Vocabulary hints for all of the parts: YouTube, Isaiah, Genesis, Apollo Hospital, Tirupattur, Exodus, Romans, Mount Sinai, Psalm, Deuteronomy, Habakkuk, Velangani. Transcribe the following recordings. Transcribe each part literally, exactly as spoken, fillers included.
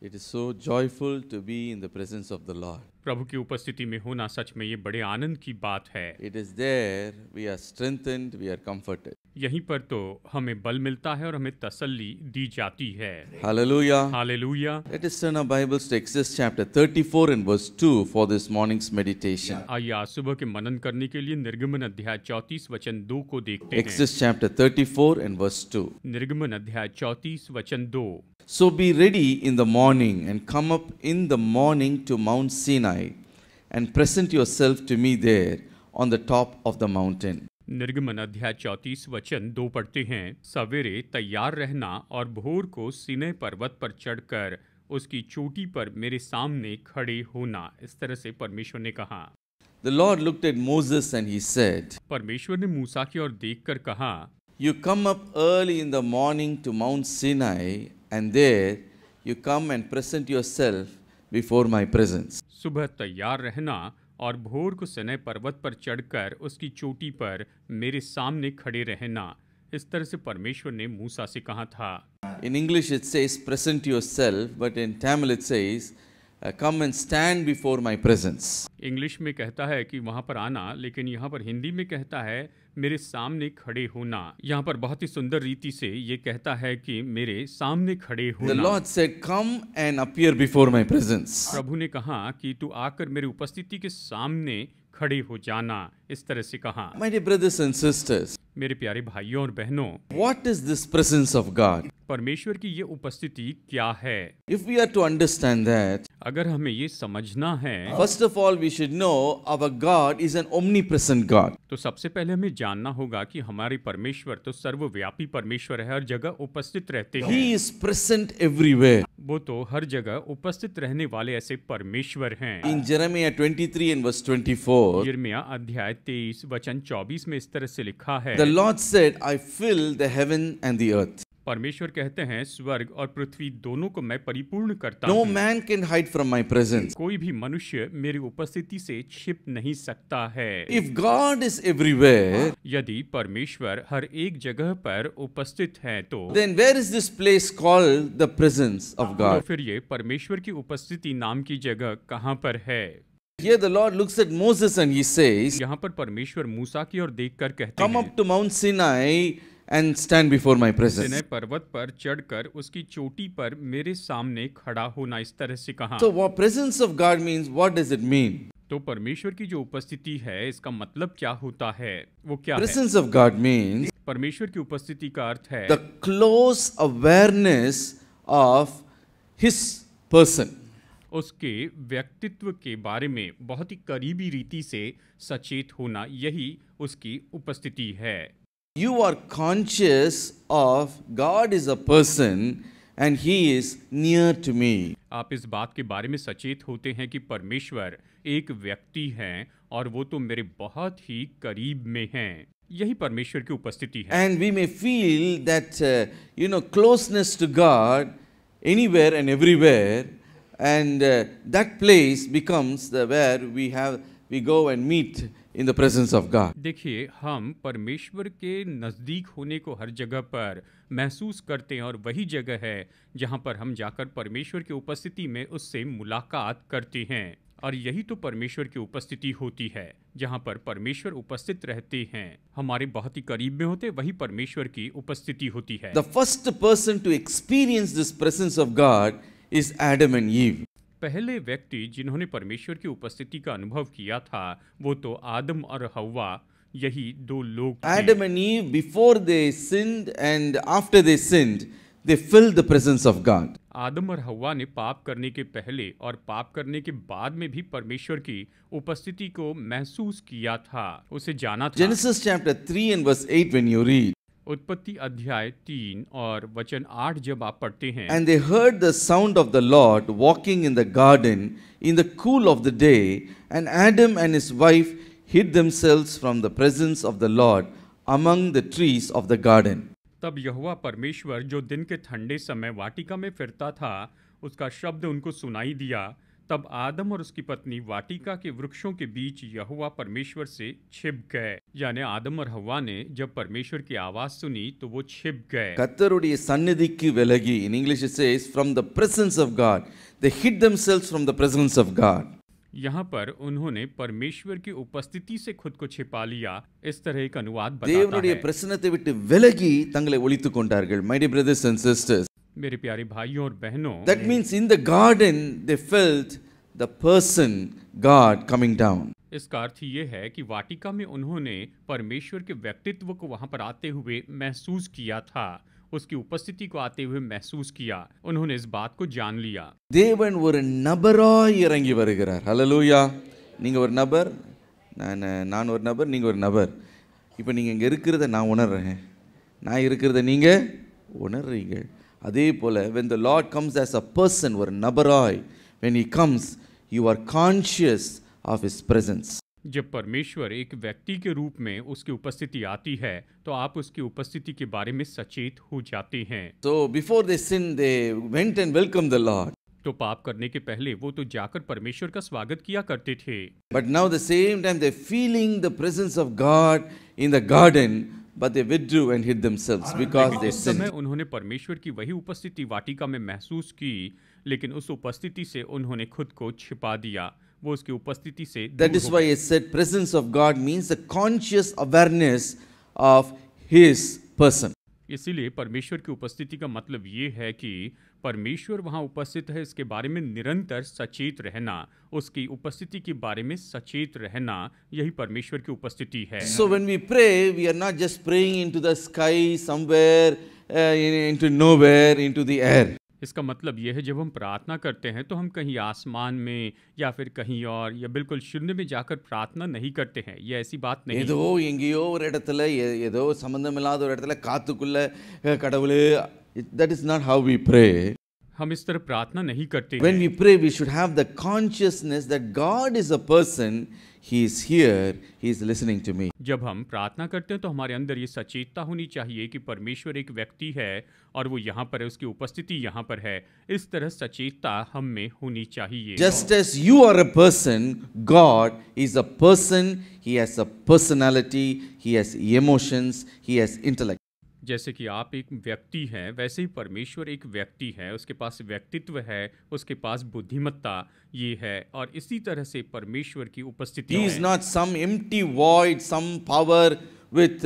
It is so joyful to be in the presence of the Lord. प्रभु की उपस्थिति में होना सच में ये बड़े आनंद की बात है. It is there we are strengthened, we are comforted. यहीं पर तो हमें बल मिलता है और हमें तसल्ली दी जाती है. Hallelujah. Hallelujah. Let us turn our Bibles to Exodus chapter thirty-four and verse two for this morning's meditation. आइए आज सुबह के मनन करने के लिए निर्गमन अध्याय चौंतीस वचन दो को देखते हैं. Exodus chapter thirty-four and verse two. निर्गमन अध्याय चौंतीस वचन दो. So be ready in the morning and come up in the morning to Mount Sinai and present yourself to me there on the top of the mountain. निर्गमन अध्याय चौंतीस वचन दो पढ़ते हैं. सवेरे तैयार रहना और भोर को सिनै पर्वत पर चढ़कर उसकी चोटी पर मेरे सामने खड़े होना. इस तरह से परमेश्वर ने कहा. The Lord looked at Moses and he said. परमेश्वर ने मूसा की ओर देखकर कहा. You come up early in the morning to Mount Sinai. And there you come and present yourself before my presence. सुबह तैयार रहना और भोर को सिनै पर्वत पर चढ़कर उसकी चोटी पर मेरे सामने खड़े रहना. इस तरह से परमेश्वर ने मूसा से कहा था. In English it says present yourself, but in Tamil it says come and stand before my presence. English में कहता है कि वहाँ पर आना, लेकिन यहाँ पर हिंदी में कहता है मेरे सामने खड़े होना. यहाँ पर बहुत ही सुंदर रीति से ये कहता है कि मेरे सामने खड़े होना. The Lord said, "Come and appear before my presence." प्रभु ने कहा कि तू आकर मेरी उपस्थिति के सामने खड़े हो जाना. इस तरह से कहा. My dear brothers and sisters, मेरे प्यारे भाइयों और बहनों, What is this presence of God? परमेश्वर की ये उपस्थिति क्या है? If we are to understand that, अगर हमें ये समझना है, First of all we should know our God is an omnipresent God. तो सबसे पहले हमें जानना होगा कि हमारे परमेश्वर तो सर्वव्यापी परमेश्वर है, हर जगह उपस्थित रहते हैं. He is present everywhere. वो तो हर जगह उपस्थित रहने वाले ऐसे परमेश्वर हैं. In Jeremiah twenty-three and verse twenty-four, यिर्मयाह अध्याय तेईस वचन चौबीस में इस तरह से लिखा है. The Lord said, I fill the heaven and the earth. परमेश्वर कहते हैं स्वर्ग और पृथ्वी दोनों को मैं परिपूर्ण करता हूँ. No man can hide from my presence. कोई भी मनुष्य मेरी उपस्थिति से छिप नहीं सकता है. If God is everywhere, यदि परमेश्वर हर एक जगह पर उपस्थित है तो then where is this place called the presence of God? तो फिर ये परमेश्वर की उपस्थिति नाम की जगह कहाँ पर है? Here the Lord looks at Moses and he says, यहाँ पर परमेश्वर मूसा की ओर देखकर कहते हैं, Come up to Mount Sinai and stand before my presence. सिनै पर्वत पर चढ़कर उसकी चोटी पर मेरे सामने खड़ा होना. इस तरह से कहा. So what presence of God means? What does it mean? तो परमेश्वर की जो उपस्थिति है इसका मतलब क्या होता है? वो क्या है? Presence of God means परमेश्वर की उपस्थिति का अर्थ है the close awareness of His person. उसके व्यक्तित्व के बारे में बहुत ही करीबी रीति से सचेत होना. यही उसकी उपस्थिति है. You are conscious of God is a person and He is near to me. आप इस बात के बारे में सचेत होते हैं कि परमेश्वर एक व्यक्ति हैं और वो तो मेरे बहुत ही करीब में हैं. यही परमेश्वर की उपस्थिति है. And we may feel that uh, you know closeness to God anywhere and everywhere, and uh, that place becomes the where we have we go and meet. In the presence of God. देखिए हम परमेश्वर के नज़दीक होने को हर जगह पर महसूस करते हैं और वही जगह है जहाँ पर हम जाकर परमेश्वर की उपस्थिति में उससे मुलाकात करते हैं. और यही तो परमेश्वर की उपस्थिति होती है जहाँ पर परमेश्वर उपस्थित रहते हैं, हमारे बहुत ही करीब में होते, वही परमेश्वर की उपस्थिति होती है. The first person to experience this presence of God is Adam and Eve. पहले व्यक्ति जिन्होंने परमेश्वर की उपस्थिति का अनुभव किया था वो तो आदम और हव्वा, यही दो लोग थे. Adam and Eve before they sinned and after they sinned, they filled the presence of God. आदम और हव्वा ने पाप करने के पहले और पाप करने के बाद में भी परमेश्वर की उपस्थिति को महसूस किया था, उसे जाना था. Genesis chapter three and verse eight when you read. उत्पत्ति अध्याय तीन और वचन आठ जब आप पढ़ते हैं. And they heard the sound of the Lord walking in the garden in the cool of the day, and Adam and his wife hid themselves from the presence of the Lord among the trees of the garden. तब यहोवा परमेश्वर जो दिन के ठंडे समय वाटिका में फिरता था, उसका शब्द उनको सुनाई दिया तब आदम और उसकी पत्नी वाटिका के वृक्षों के बीच यहोवा परमेश्वर से छिप गए। यानी आदम और हव्वा ने जब परमेश्वर की आवाज सुनी तो वो छिप गए। कत्तरुडी सन्निधिक्की वेलगी। In English it says from the presence of God. They hid themselves from the presence of God. यहाँ पर उन्होंने परमेश्वर की उपस्थिति से खुद को छिपा लिया। इस तरह एक अनुवाद बताता है। मेरे प्यारे भाइयों और बहनों, That means in the garden they felt the person God coming down. इसका अर्थ ये है कि वाटिका में उन्होंने परमेश्वर के व्यक्तित्व को वहाँ पर आते हुए महसूस किया था, उसकी उपस्थिति को आते हुए महसूस किया। उन्होंने इस बात को जान लिया। देवन ஒரு நபராய் இறங்கி வருகிறார்। हालेलुया। நீங்க ஒரு நபர், நான் நான் ஒரு நபர், நீங்க ஒரு நபர்। இப்போ நீங்க இங்க இருக்குறத நான் உணர்றேன், நான் இருக்குறத நீங்க உணர்றீங்க। அதே போல when the Lord comes as a person, ஒரு நபராய், when he comes you are conscious of his presence. जब परमेश्वर एक व्यक्ति के रूप में उसकी उपस्थिति आती है तो आप उसकी उपस्थिति के बारे में सचेत हो जाते हैं। So before they sin, they went and welcomed the Lord. तो पाप करने के पहले वो तो जाकर परमेश्वर का स्वागत किया करते थे। But now the same time they're feeling the presence of God in the garden, but they withdrew and hid themselves because they sinned. समय उन्होंने परमेश्वर की वही उपस्थिति वाटिका में महसूस की, लेकिन उस उपस्थिति से उन्होंने खुद को छिपा दिया। वो उसकी उपस्थिति से That is why I said presence of God means a conscious awareness of His person. इसीलिए परमेश्वर की उपस्थिति का मतलब ये है कि परमेश्वर वहाँ उपस्थित है, इसके बारे में निरंतर सचेत रहना, उसकी उपस्थिति के बारे में सचेत रहना, यही परमेश्वर की उपस्थिति है। So when we pray, we are not just praying into the sky, somewhere, uh, into nowhere, into the air. इसका मतलब यह है जब हम प्रार्थना करते हैं तो हम कहीं आसमान में या फिर कहीं और या बिल्कुल शून्य में जाकर प्रार्थना नहीं करते हैं। यह ऐसी बात नहीं। ஏதோ எங்கயோ ஒரு இடத்துல ஏதோ சம்பந்தமில்லாத ஒரு இடத்துல காத்துக்குள்ள கடவுளே, that is not how we pray. हम इस तरह प्रार्थना नहीं करते। When we pray we should have the consciousness that God is a person, he is here, he is listening to me. जब हम प्रार्थना करते हैं तो हमारे अंदर ये सचेतता होनी चाहिए कि परमेश्वर एक व्यक्ति है और वो यहाँ पर है, उसकी उपस्थिति यहाँ पर है। इस तरह सचेतता हम में होनी चाहिए। Just as you are a person, God is a person, he has a personality, he has emotions, he has intellect. जैसे कि आप एक व्यक्ति हैं, वैसे ही परमेश्वर एक व्यक्ति है, उसके पास व्यक्तित्व है, उसके पास बुद्धिमत्ता ये है, और इसी तरह से परमेश्वर की उपस्थिति है। He is not some empty void, some power with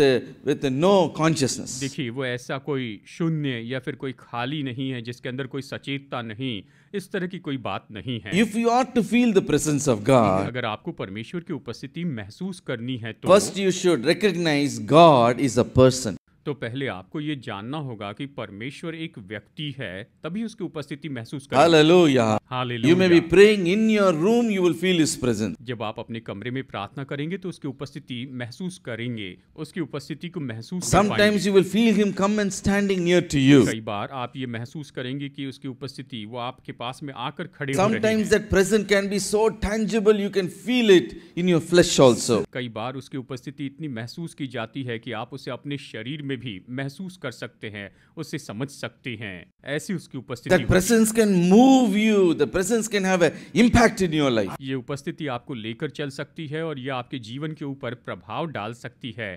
with no consciousness. देखिए वो ऐसा कोई शून्य या फिर कोई खाली नहीं है जिसके अंदर कोई सचेतता नहीं, इस तरह की कोई बात नहीं है। If you ought to feel the presence of God, अगर आपको परमेश्वर की उपस्थिति महसूस करनी है तो First you should recognize God is a person. तो पहले आपको ये जानना होगा कि परमेश्वर एक व्यक्ति है, तभी उसकी उपस्थिति महसूस करें। Hallelujah. Hallelujah. You may be praying in your room, you will feel his presence. जब आप अपने कमरे में प्रार्थना करेंगे तो उसकी उपस्थिति महसूस करेंगे, उसकी उपस्थिति को महसूस कर पाएंगे। Sometimes you will feel him come and standing near to you. कई बार आप ये महसूस करेंगे कि उसकी उपस्थिति, वो आपके पास में आकर खड़े हो रहे हैं। Sometimes that presence can be so tangible you can feel it in your flesh also. कई बार उसकी उपस्थिति इतनी महसूस की जाती है कि आप उसे अपने शरीर में भी महसूस कर सकते हैं, उससे समझ सकते हैं। ऐसी उसकी उपस्थिति, That presence can move you, the presence can have an impact in your life. ये उपस्थिति आपको लेकर चल सकती है और ये आपके जीवन के ऊपर प्रभाव डाल सकती है।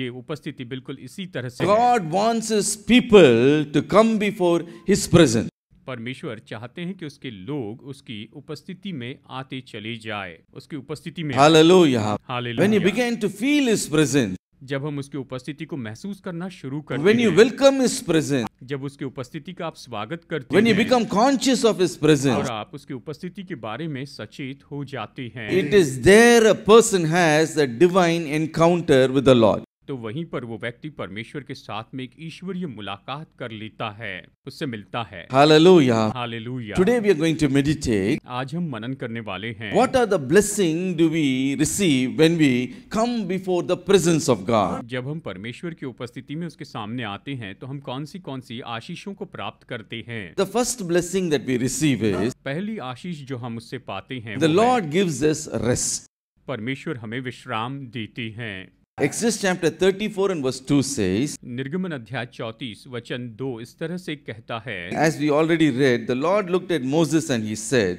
ये उपस्थिति बिल्कुल इसी तरह से God wants his people to come before his presence. परमेश्वर चाहते हैं कि उसके लोग उसकी उपस्थिति में आते चले जाए, उसकी उपस्थिति में। Hallelujah. Hallelujah. When you began to feel his presence, जब हम उसकी उपस्थिति को महसूस करना शुरू करते हैं, When you welcome his presence, जब उसकी उपस्थिति का आप स्वागत करते हैं, When you become conscious of his presence, और आप उसकी उपस्थिति के बारे में सचेत हो जाते हैं, It is there a person has a divine encounter with the Lord. तो वहीं पर वो व्यक्ति परमेश्वर के साथ में एक ईश्वरीय मुलाकात कर लेता है, उससे मिलता है। Hallelujah. Hallelujah. Today we are going to meditate. आज हम मनन करने वाले हैं। What are the blessing do we receive when we come before the presence of God? जब हम परमेश्वर की उपस्थिति में उसके सामने आते हैं तो हम कौन सी कौन सी आशीषों को प्राप्त करते हैं? The first blessing that we receive is, पहली आशीष जो हम उससे पाते हैं, The Lord gives us rest. परमेश्वर हमें विश्राम देते हैं। Exodus chapter thirty-four and verse two says, निर्गमन अध्याय चौंतीस वचन दो इस तरह से कहता है, As we already read, the Lord looked at Moses and he said,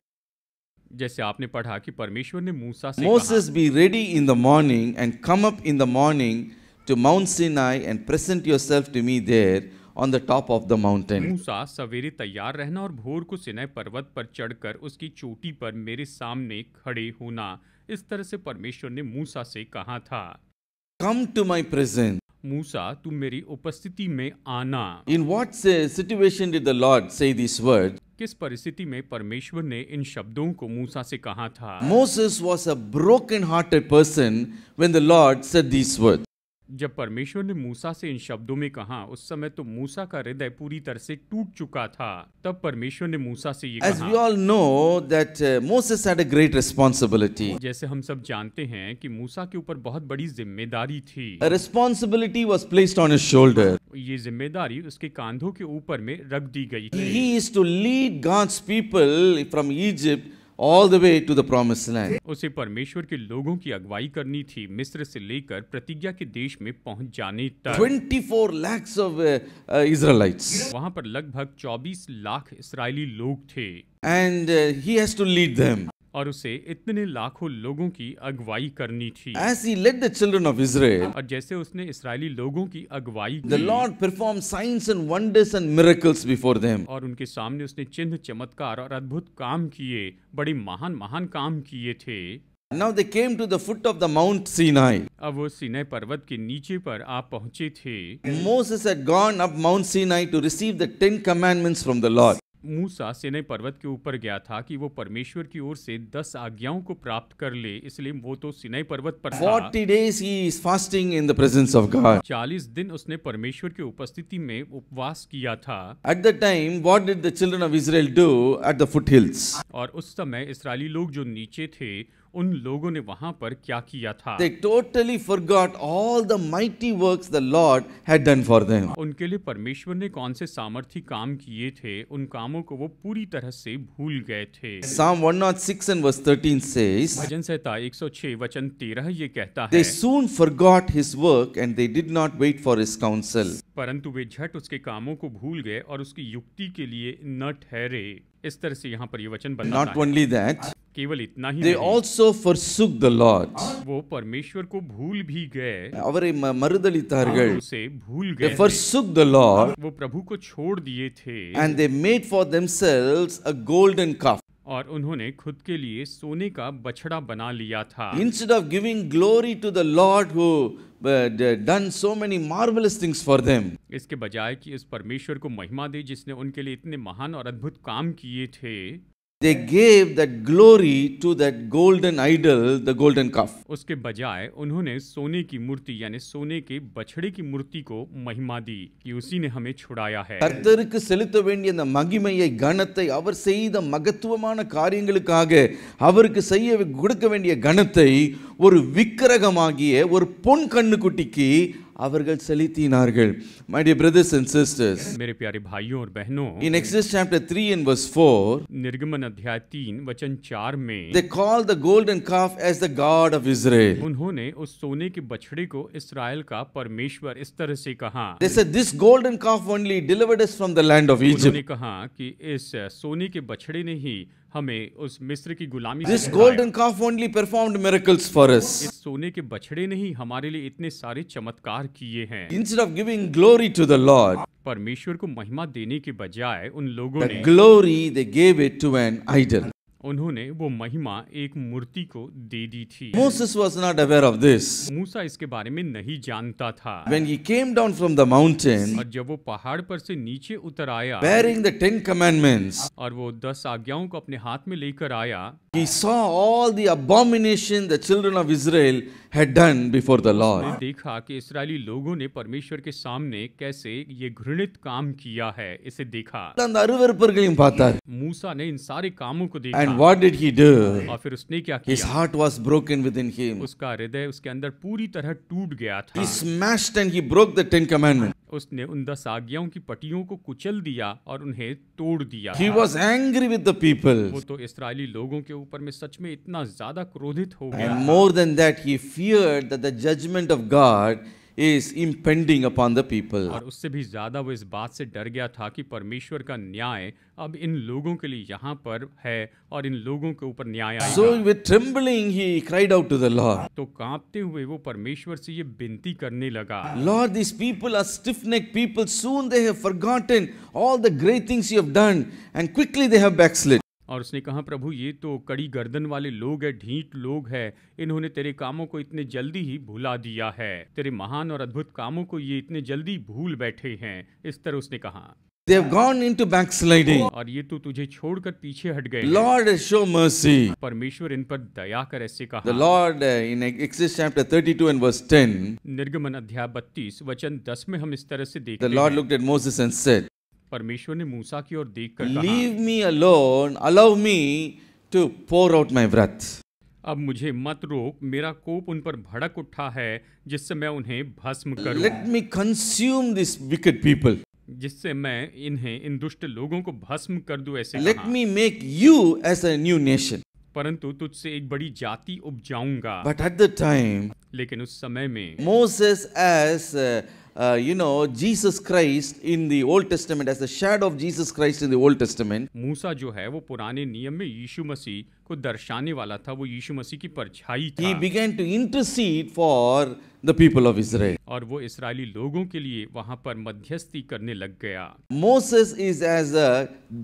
जैसे आपने पढ़ा कि परमेश्वर ने मूसा से Moses be ready in the morning and come up in the morning to Mount Sinai and present yourself to me there on the top of the mountain. मूसा सवेरे तैयार रहना और भोर को सिनाई पर्वत पर चढ़कर उसकी चोटी पर मेरे सामने खड़े होना, इस तरह से परमेश्वर ने मूसा से कहा था। Come to my presence. मूसा तुम मेरी उपस्थिति में आना। In what situation did the Lord say this word? किस परिस्थिति में परमेश्वर ने इन शब्दों को मूसा से कहा था? Moses was a broken-hearted person when the Lord said these words. जब परमेश्वर ने मूसा से इन शब्दों में कहा, उस समय तो मूसा का हृदय पूरी तरह से टूट चुका था। तब परमेश्वर ने मूसा से ये कहा। As we all know that Moses had a great responsibility. जैसे हम सब जानते हैं कि मूसा के ऊपर बहुत बड़ी जिम्मेदारी थी। A responsibility was placed on his shoulder. ये जिम्मेदारी उसके कांधों के ऊपर में रख दी गई थी। He is to lead God's people from Egypt all the way to the promised land. उसे परमेश्वर के लोगों की अगुवाई करनी थी मिस्र से लेकर प्रतिज्ञा के देश में पहुंच जाने तक। चौबीस लाख of Israelites. वहां पर लगभग चौबीस लाख इस्राएली लोग थे। And he has to lead them. और उसे इतने लाखों लोगों की अगुवाई करनी थी। As he led the children of Israel, और जैसे उसने इस्राएली लोगों की अगुवाई की, the Lord performed signs and wonders and miracles before them. और उनके सामने उसने चिन्ह, चमत्कार और अद्भुत काम किए, बड़े महान महान काम किए थे। Now they came to the foot of the Mount Sinai. अब वो सीनै पर्वत के नीचे पर आप पहुँचे थे। Moses had gone up Mount Sinai to receive the Ten Commandments from the Lord. मूसा सिनै पर्वत के ऊपर गया था कि वो परमेश्वर की ओर से दस आज्ञाओं को प्राप्त कर ले, इसलिए वो तो सिनै पर्वत पर था। forty days he is fasting in the presence of God. चालीस दिन उसने परमेश्वर की उपस्थिति में उपवास किया था। At the time, what did the children of Israel do at the foothills? और उस समय इस्राएली लोग जो नीचे थे, उन लोगों ने वहाँ पर क्या किया था? They totally forgot all the mighty works the Lord had done for them. उनके लिए परमेश्वर ने कौन से सामर्थी काम किए थे, उन कामों को वो पूरी तरह से भूल गए थे। Psalm one oh six and verse thirteen says. भजन संहिता एक सौ छह वचन तेरह ये कहता है। They soon forgot his work and they did not wait for his counsel. परंतु वे झट उसके कामों को भूल गए और उसकी युक्ति के लिए न ठहरे। इस तरह से यहाँ पर ये वचन बताता है। Not only that. केवल इतना ही They also forsook the Lord. वो परमेश्वर को भूल भी गए। अवरे मरुदलितार्गल। उसे भूल गए। They forsook the Lord. वो प्रभु को छोड़ दिए थे। And they made for themselves a golden calf. और उन्होंने खुद के लिए सोने का बछड़ा बना लिया था। Instead of giving glory to the Lord who done so many marvelous things for them. इसके बजाय कि इस परमेश्वर को महिमा दे जिसने उनके लिए इतने महान और अद्भुत काम किए थे। They gave that glory to that golden idol, the golden calf. उसके बजाय उन्होंने सोने की मूर्ति यानी सोने के बछड़े की मूर्ति को महिमा दी कि उसी ने हमें छुड़ाया है। கர்த்தருக்கு செலுத்த வேண்டிய அந்த மகிமையை கணத்தை அவர் செய்த மகத்துவமான காரியங்களுக்காக அவருக்கு செய்ய கொடுக்க வேண்டிய கணத்தை ஒரு விக்கிரகமாகிய ஒரு பொன் கண்ணுக்குட்டிக்கு அவர்கள் செலுத்தினார்கள். My dear brothers and sisters, मेरे प्यारे भाइयों और बहनों, in Exodus chapter three and verse four, निर्गमन अध्याय तीन वचन चार में, they called the golden calf as the god of Israel. उन्होंने उस सोने के बछड़े को इस्राएल का परमेश्वर इस तरह से कहा। They said this golden calf only delivered us from the land of Egypt. उन्होंने कहा कि इस सोने के बछड़े ने ही हमें उस मिस्र की गुलामी से छुड़ाया। This golden calf only performed miracles for us. इस सोने के बछड़े ने ही हमारे लिए इतने सारे चमत्कार किए हैं। Instead of giving glory to the Lord, परमेश्वर को महिमा देने के बजाय उन लोगों ने glory they gave it to an idol. उन्होंने वो महिमा एक मूर्ति को दे दी थी। Moses was not aware of this. मूसा इसके बारे में नहीं जानता था। When he came down from the mountain, और जब वो पहाड़ पर से नीचे उतर आया, bearing the ten commandments, और वो दस आज्ञाओं को अपने हाथ में लेकर आया, he saw all the abomination the children of Israel had done before the Lord. उसने देखा कि इस्राएली लोगों ने परमेश्वर के सामने कैसे ये घृणित काम किया है, इसे देखा। मूसा ने इन सारे कामों को देखा। And what did he do? और फिर उसने क्या किया? His heart was broken within him. उसका हृदय उसके अंदर पूरी तरह टूट गया था। He smashed and he broke the Ten Commandments. उसने उन दस आज्ञाओं की पटियों को कुचल दिया और उन्हें तोड़ दिया। He was angry with the people. वो तो इस्राएली लोगों के ऊपर में सच में इतना ज़्यादा क्रोधित हो गया। And more than that, he feared that the judgment of God is impending upon the people. और उससे भी ज़्यादा वो इस बात से डर गया था कि परमेश्वर का न्याय अब इन लोगों के लिए यहाँ पर है और इन लोगों के ऊपर न्याय आएगा। So with trembling he cried out to the Lord. तो कांपते हुए वो परमेश्वर से ये विनती करने लगा। Lord, these people are stiff-necked people. Soon they have forgotten all the great things you have done, and quickly they have backslid. और उसने कहा, प्रभु ये तो कड़ी गर्दन वाले लोग हैं, ढीठ लोग हैं, इन्होंने तेरे कामों को इतने जल्दी ही भुला दिया है, तेरे महान और अद्भुत कामों को ये इतने जल्दी भूल बैठे हैं। इस तरह उसने कहा, They have gone into backsliding. और ये तो तुझे छोड़कर पीछे हट गए। Lord, show mercy. परमेश्वर इन पर दया कर, ऐसे कहा। The Lord in Exodus chapter thirty-two and verse ten. निर्गमन अध्याय बत्तीस वचन दस में हम इस तरह से देखते हैं। The Lord looked at Moses and said. परमेश्वर ने मूसा की ओर देखकर कहा, Leave me alone, allow me to pour out my wrath. अब मुझे मत रोक, मेरा कोप उन पर भड़क उठा है जिससे मैं उन्हें भस्म करूं। Let me consume this wicked people. जिससे मैं इन्हें इन दुष्ट लोगों को भस्म कर दूं, ऐसे Let me make you as a new nation. परंतु तुझसे एक बड़ी जाति उपजाऊंगा। But at the time, लेकिन उस समय में Moses as Uh, you know Jesus Christ in the Old Testament, as a shadow of Jesus Christ in the Old Testament. मूसा जो है वो पुराने नियम में यीशु मसीह को दर्शाने वाला था, वो यीशु मसीह की परछाई था। He began to intercede for the people of Israel. और वो इस्राएली लोगों के लिए वहाँ पर मध्यस्थी करने लग गया। Moses is as a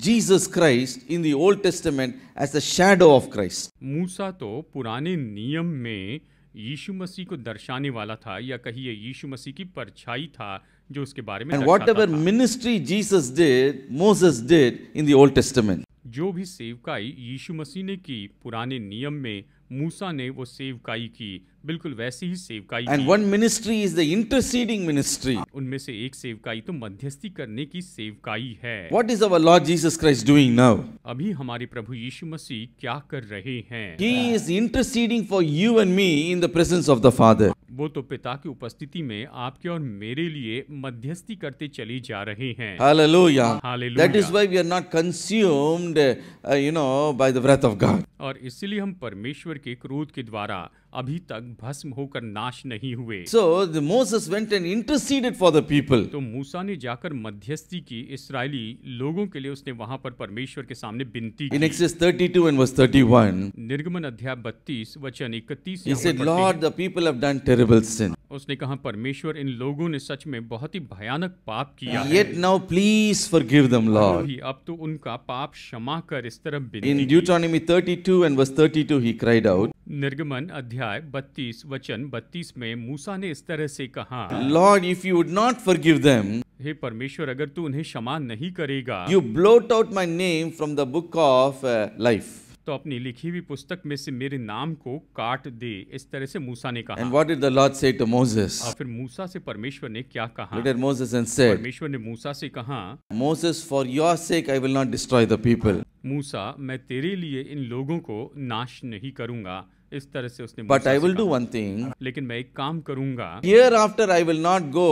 Jesus Christ in the Old Testament, as a shadow of Christ. मूसा तो पुराने नियम में यीशु मसीह को दर्शाने वाला था, या कहिए यीशु मसीह की परछाई था जो उसके बारे में दर्शाता था। And whatever ministry Jesus did, Moses did in the Old Testament. जो भी सेवकाई यीशु मसीह ने की पुराने नियम में, मूसा ने वो सेवकाई की, बिल्कुल वैसी ही सेवकाई की। And one ministry is the interceding ministry. उनमें से एक सेवकाई तो मध्यस्थी करने की सेवकाई है। What is our Lord Jesus Christ doing now? अभी हमारे प्रभु यीशु मसीह क्या कर रहे हैं? He is interceding for you and me in the presence of the Father. वो तो पिता की उपस्थिति में आपके और मेरे लिए मध्यस्थी करते चले जा रहे हैं। Hallelujah. Hallelujah. That is why we are not consumed, uh, you know, by the wrath of God. और इसलिए हम परमेश्वर के क्रोध के द्वारा अभी तक भस्म होकर नाश नहीं हुए। So the Moses went and interceded for the people. तो मूसा ने जाकर मध्यस्थी की इस्राएली लोगों के लिए, उसने वहाँ पर परमेश्वर के सामने विनती की। In Exodus thirty-two and verse thirty-one. निर्गमन अध्याय बत्तीस वचन इकतीस। He said, Lord, the people have done terrible sin. उसने कहा, परमेश्वर इन लोगों ने सच में बहुत ही भयानक पाप किया है। Yet now please forgive them, Lord. अब तो उनका पाप क्षमा कर, इस तरह विनती। In Deuteronomy thirty-two and verse thirty-two he cried out. निर्गमन अध्याय बत्तीस वचन बत्तीस में मूसा ने इस तरह से कहा, Lord, if you would not forgive them, हे परमेश्वर अगर तू उन्हें क्षमा नहीं करेगा, You blot out my name from the book of life. तो अपनी लिखी हुई पुस्तक में से मेरे नाम को काट दे, इस तरह से मूसा ने कहा। And what did the Lord say to Moses? और फिर मूसा से परमेश्वर ने क्या कहा? Look at Moses and said, परमेश्वर ने मूसा से कहा, Moses, for your sake I will not destroy the people. मूसा, मैं तेरे लिए इन लोगों को नाश नहीं करूंगा, इस तरह से उसने। But I will do one thing. लेकिन मैं एक काम करूंगा। Hereafter I will not go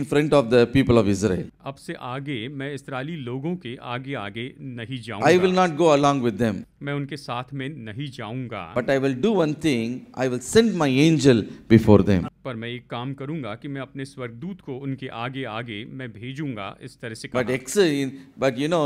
in front of the people of Israel. अब से आगे मैं इस्राएली लोगों के आगे आगे नहीं जाऊंगा। I will not go along with them. मैं उनके साथ में नहीं जाऊंगा। But I will do one thing. I will send my angel before them. पर मैं एक काम करूंगा कि मैं अपने स्वर्गदूत को उनके आगे आगे मैं भेजूंगा, इस तरह से। But except, but you know,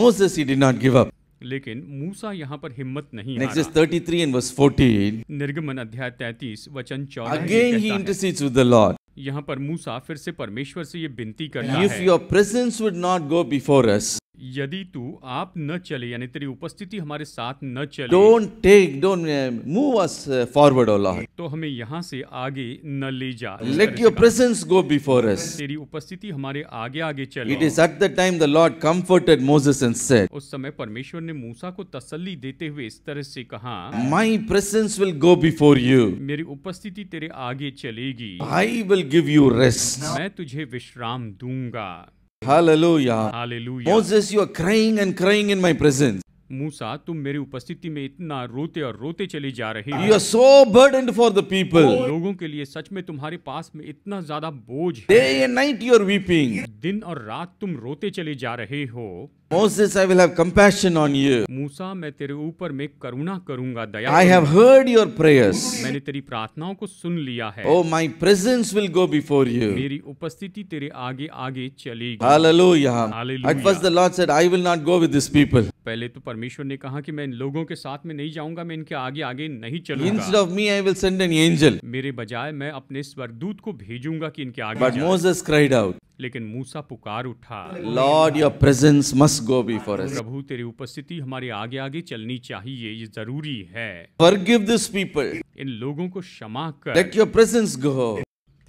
Moses he did not give up. लेकिन मूसा यहाँ पर हिम्मत नहीं हारा। Exodus thirty-three and verse fourteen. निर्गमन अध्याय तैंतीस वचन चौदह। Again he intercedes with the Lord. यहाँ पर मूसा फिर से परमेश्वर से ये विनती करता है। If your presence would not go before us. यदि तू आप न चले, यानी तेरी उपस्थिति हमारे साथ न चले। Don't take, don't move us forward, O Lord. तो हमें यहाँ से आगे न ले जा। Let your presence go before us. तेरी उपस्थिति हमारे आगे आगे चले। It is at the time the Lord comforted Moses and said. उस समय परमेश्वर ने मूसा को तसल्ली देते हुए इस तरह से कहा, My presence will go before you. मेरी उपस्थिति तेरे आगे चलेगी। I will give you rest. मैं तुझे विश्राम दूंगा। Hallelujah. Hallelujah. Moses, you are crying and crying in my presence. मूसा तुम मेरी उपस्थिति में इतना रोते और रोते चले जा रहे हो। You are so burdened for the people. लोगों के लिए सच में तुम्हारे पास में इतना ज्यादा बोझ है। Day and night you are weeping. दिन और रात तुम रोते चले जा रहे हो। Moses, I will have compassion on you. मूसा मैं तेरे ऊपर में करुणा करूंगा, दया। I have heard your prayers. मैंने तेरी प्रार्थनाओं को सुन लिया है। Oh, my presence will go before you. मेरी उपस्थिति तेरे आगे आगे चलेगी। Hallelujah. Hallelujah. At first the Lord said, I will not go with these people. पहले तो परमेश्वर ने कहा कि मैं इन लोगों के साथ में नहीं जाऊंगा, मैं इनके आगे आगे नहीं चलूंगा। Instead of me, I will send an angel. मेरे बजाय मैं अपने स्वर्गदूत को भेजूंगा कि इनके आगे। But Moses cried out. लेकिन मूसा पुकार उठा, Lord your presence must go before us. प्रभु तेरी उपस्थिति हमारे आगे आगे चलनी चाहिए, ये जरूरी है। Forgive this people. इन लोगों को क्षमा कर। Let your presence go.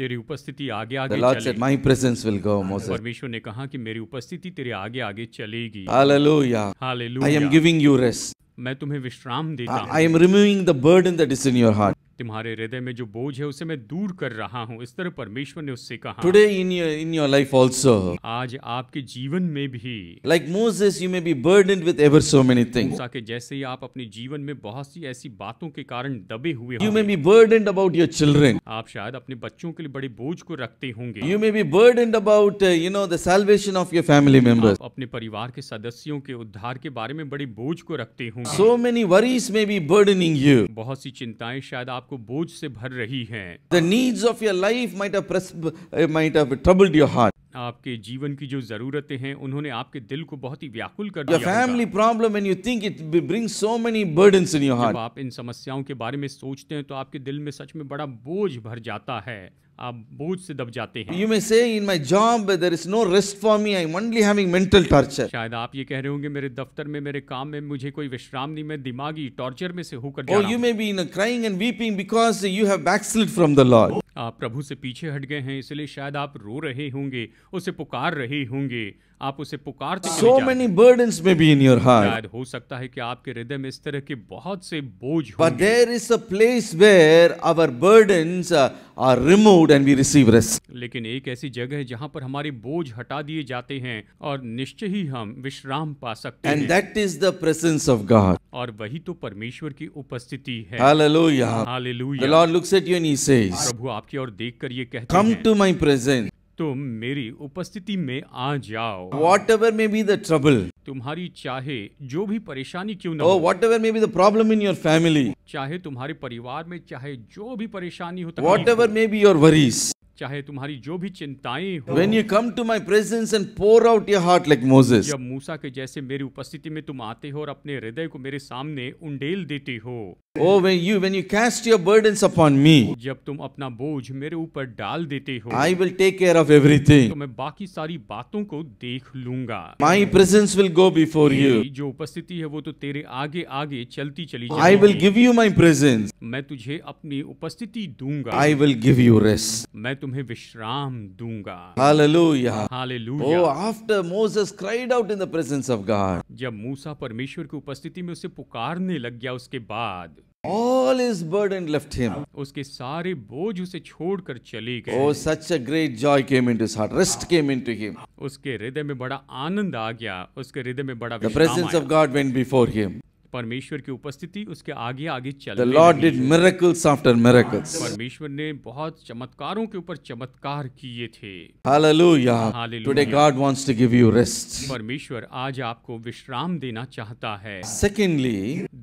तेरी उपस्थिति आगे आगे चलेगी। The Lord said, My presence will go, Moses. परमेश्वर ने कहा कि मेरी उपस्थिति तेरे आगे आगे चलेगी। Hallelujah. Hallelujah. I am giving you rest. मैं तुम्हें विश्राम देता हूँ। I am removing the burden that is in your heart. तुम्हारे हृदय में जो बोझ है उसे मैं दूर कर रहा हूँ। इस तरह परमेश्वर ने उससे कहा। Today in your in your life also. आज आपके जीवन में भी। Like Moses, you may be burdened with ever so many things. मूसा के जैसे ही आप अपने जीवन में बहुत सी ऐसी बातों के कारण दबे हुए होंगे। You may be burdened about your children. आप शायद अपने बच्चों के लिए बड़े बोझ को रखते होंगे। You may be burdened about you know the salvation of your family members. आप अपने परिवार के सदस्यों के उद्धार के बारे में बड़े बोझ को रखते होंगे। So many worries may be burdening you. बहुत सी चिंताएं शायद आप को बोझ से भर रही हैं। The needs of your life might have might have troubled your heart. आपके जीवन की जो जरूरतें हैं उन्होंने आपके दिल को बहुत ही व्याकुल कर दिया। Your family problem and you think it brings so many burdens in your heart. जब आप इन समस्याओं के बारे में सोचते हैं तो आपके दिल में सच में बड़ा बोझ भर जाता है, आप बोझ से दब जाते हैं। You may say in my job there is no rest for me. I am only having mental torture. शायद आप ये कह रहे होंगे मेरे दफ्तर में मेरे काम में मुझे कोई विश्राम नहीं, मैं दिमागी टॉर्चर में से होकर जा रहा हूं। Oh, you may be in a crying and weeping because you have backslid from the Lord. आप प्रभु से पीछे हट गए हैं, इसलिए शायद आप रो रहे होंगे, उसे पुकार रहे होंगे, आप उसे पुकारते चले जा रहे हैं। So many burdens may be in your heart. शायद हो सकता है कि आपके हृदय में इस तरह के बहुत से बोझ होंगे। But there is a place where our burdens are removed and we receive rest. लेकिन एक ऐसी जगह है जहाँ पर हमारे बोझ हटा दिए जाते हैं और निश्चय ही हम विश्राम पा सकते हैं। And that is the presence of God. और वही तो परमेश्वर की उपस्थिति है। Hallelujah. Hallelujah. The Lord looks at you and He says. प्रभु आपकी ओर देखकर ये कहते हैं। Come to my presence. तुम मेरी उपस्थिति में आ जाओ। Whatever may be the trouble. तुम्हारी चाहे जो भी परेशानी क्यों ना हो। Oh, whatever may be the problem in your family. चाहे तुम्हारे परिवार में चाहे जो भी परेशानी हो। Whatever may be your worries. चाहे तुम्हारी जो भी चिंताएं हो। When you come to my presence and pour out your heart like Moses. जब मूसा के जैसे मेरी उपस्थिति में तुम आते हो और अपने हृदय को मेरे सामने उंडेल देते हो। Oh, when you when you cast your burdens upon me. जब तुम अपना बोझ मेरे ऊपर डाल देते हो। I will take care of everything. तो मैं बाकी सारी बातों को देख लूंगा। My presence will go before you. जो उपस्थिति है वो तो तेरे आगे आगे चलती चली जाएगी। I will give you my presence. मैं तुझे अपनी उपस्थिति दूंगा। I will give you rest. मैं तुम्हें विश्राम दूंगा। Hallelujah. Hallelujah. Oh, after Moses cried out in the presence of God. जब मूसा परमेश्वर की उपस्थिति में उसे पुकारने लग गया, उसके बाद All his burden left him. उसके सारे बोझ उसे छोड़कर चले गए। Oh, such a great joy came into his heart. Rest came into him. उसके हृदय में बड़ा आनंद आ गया, उसके हृदय में बड़ा विश्राम आया। The presence of God went before him. परमेश्वर की उपस्थिति उसके आगे आगे चलने लगी। The Lord did miracles after miracles. परमेश्वर ने बहुत चमत्कारों के ऊपर चमत्कार किए थे। Hallelujah. Today God wants to give you rest. परमेश्वर आज आपको विश्राम देना चाहता है। Secondly,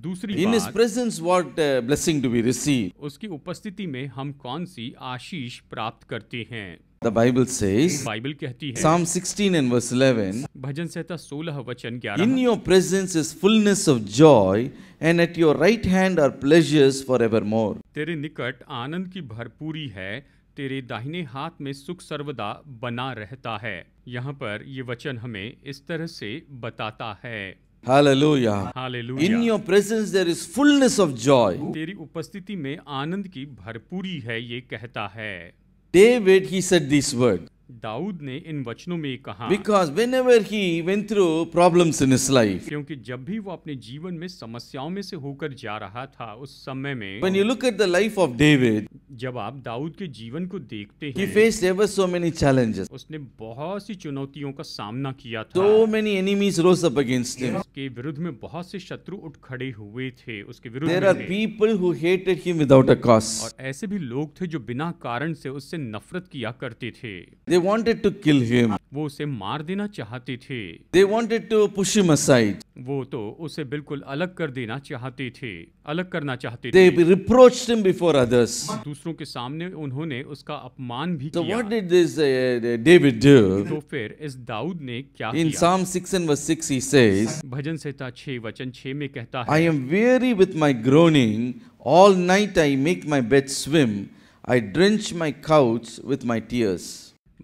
दूसरी बात, in His presence what blessing do we receive? उसकी उपस्थिति में हम कौन सी आशीष प्राप्त करते हैं? The Bible says, बाइबल कहती है, Psalm sixteen and verse eleven, भजन संहिता सोलह वचन ग्यारह, In your presence is fullness of joy, and at your right hand are pleasures forevermore. तेरे निकट आनंद की भरपूरी है, तेरे दाहिने हाथ में सुख सर्वदा बना रहता है। यहाँ पर ये वचन हमें इस तरह से बताता है। Hallelujah. Hallelujah. In your presence there is fullness of joy. तेरी उपस्थिति में आनंद की भरपूरी है, ये कहता है। David he said these words. Dawood ने इन वचनों में कहा, Because whenever he went through problems in his life, क्योंकि जब भी वो अपने जीवन में समस्याओं में से होकर जा रहा था, उस समय में when you look at the life of David, जब आप दाऊद के जीवन को देखते हैं, he faced ever so many challenges, उसने बहुत सी चुनौतियों का सामना किया था, so many enemies rose up against him, उसके विरुद्ध में बहुत से शत्रु उठ खड़े हुए थे, उसके विरुद्ध there are people who hated him without a cause, और ऐसे भी लोग थे जो बिना कारण से उससे नफरत किया करते थे, they wanted to kill him, वो उसे मार देना चाहते थे, they wanted to push him aside, वो तो उसे बिल्कुल अलग कर देना चाहते थे, अलग करना चाहते थे, they reproached him before others, दूसरों के सामने उन्होंने उसका अपमान भी so किया। what did this uh, David do? तो फिर इस दाऊद ने क्या किया? In Psalm six and verse six he says, भजन संहिता छह वचन छह में कहता है, I am weary with my groaning, all night I make my bed swim, I drench my couch with my tears.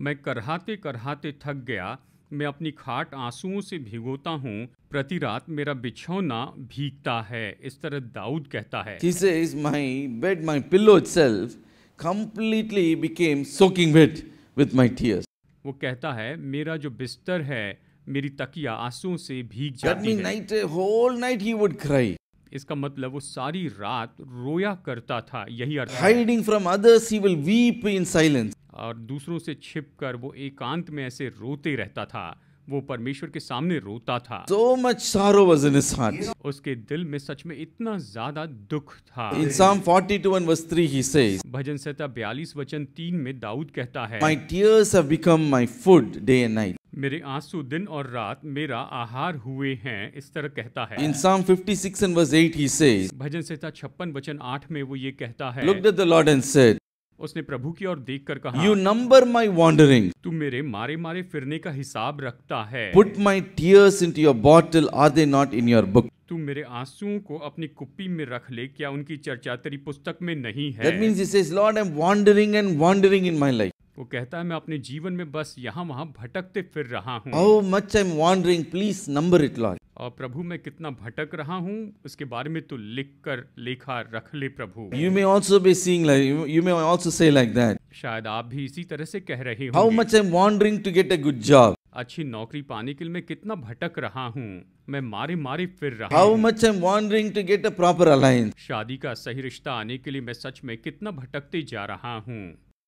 मैं करहाते करहाते थक गया, मैं अपनी खाट आंसुओं से भिगोता हूँ, प्रति रात मेरा बिछौना भीगता है। इस तरह दाऊद कहता है, He says, my bed, my pillow itself completely became soaking wet with my tears. वो कहता है, मेरा जो बिस्तर है, मेरी तकिया आंसुओं से भीग जाती है। That night, whole night he would cry. इसका मतलब वो सारी रात रोया करता था, यही अर्थ। Hiding from others, he will weep in silence. और दूसरों से छिपकर वो एकांत में ऐसे रोते रहता था, वो परमेश्वर के सामने रोता था। So much sorrow was in his heart. उसके दिल में सच में इतना ज्यादा दुख था। In Psalm forty-two and verse three he says, भजन संहिता बयालीस वचन तीन में दाऊद कहता है, My tears have become my food day and night. मेरे आंसू दिन और रात मेरा आहार हुए हैं, इस तरह कहता है। In Psalm fifty-six and verse eight he says, भजन संहिता छप्पन वचन आठ में वो ये कहता है, Looked at the Lord and said, उसने प्रभु की ओर देखकर कहा, You number my wandering. तू मेरे मारे मारे फिरने का हिसाब रखता है। Put my tears into your bottle, are they not in your book? तू मेरे आंसुओं को अपनी कुप्पी में रख ले, क्या उनकी चर्चा तेरी पुस्तक में नहीं है? That means he says, Lord, I'm wandering and wandering in my life. वो कहता है, मैं अपने जीवन में बस यहाँ वहाँ भटकते फिर रहा हूँ। How much I'm wandering, please number it, Lord. और प्रभु मैं कितना भटक रहा हूँ, उसके बारे में तो लिख कर लेखा रख ले प्रभु। You may also be seeing like, you may also say like that. शायद आप भी इसी तरह से कह रहे होंगे। How much I'm wandering to get a good job. अच्छी नौकरी पाने के लिए मैं कितना भटक रहा हूँ, मैं मारे मारे फिर रहा हूँ। How much I'm wandering to get a proper alliance. शादी का सही रिश्ता आने के लिए मैं सच में कितना भटकते जा रहा हूँ।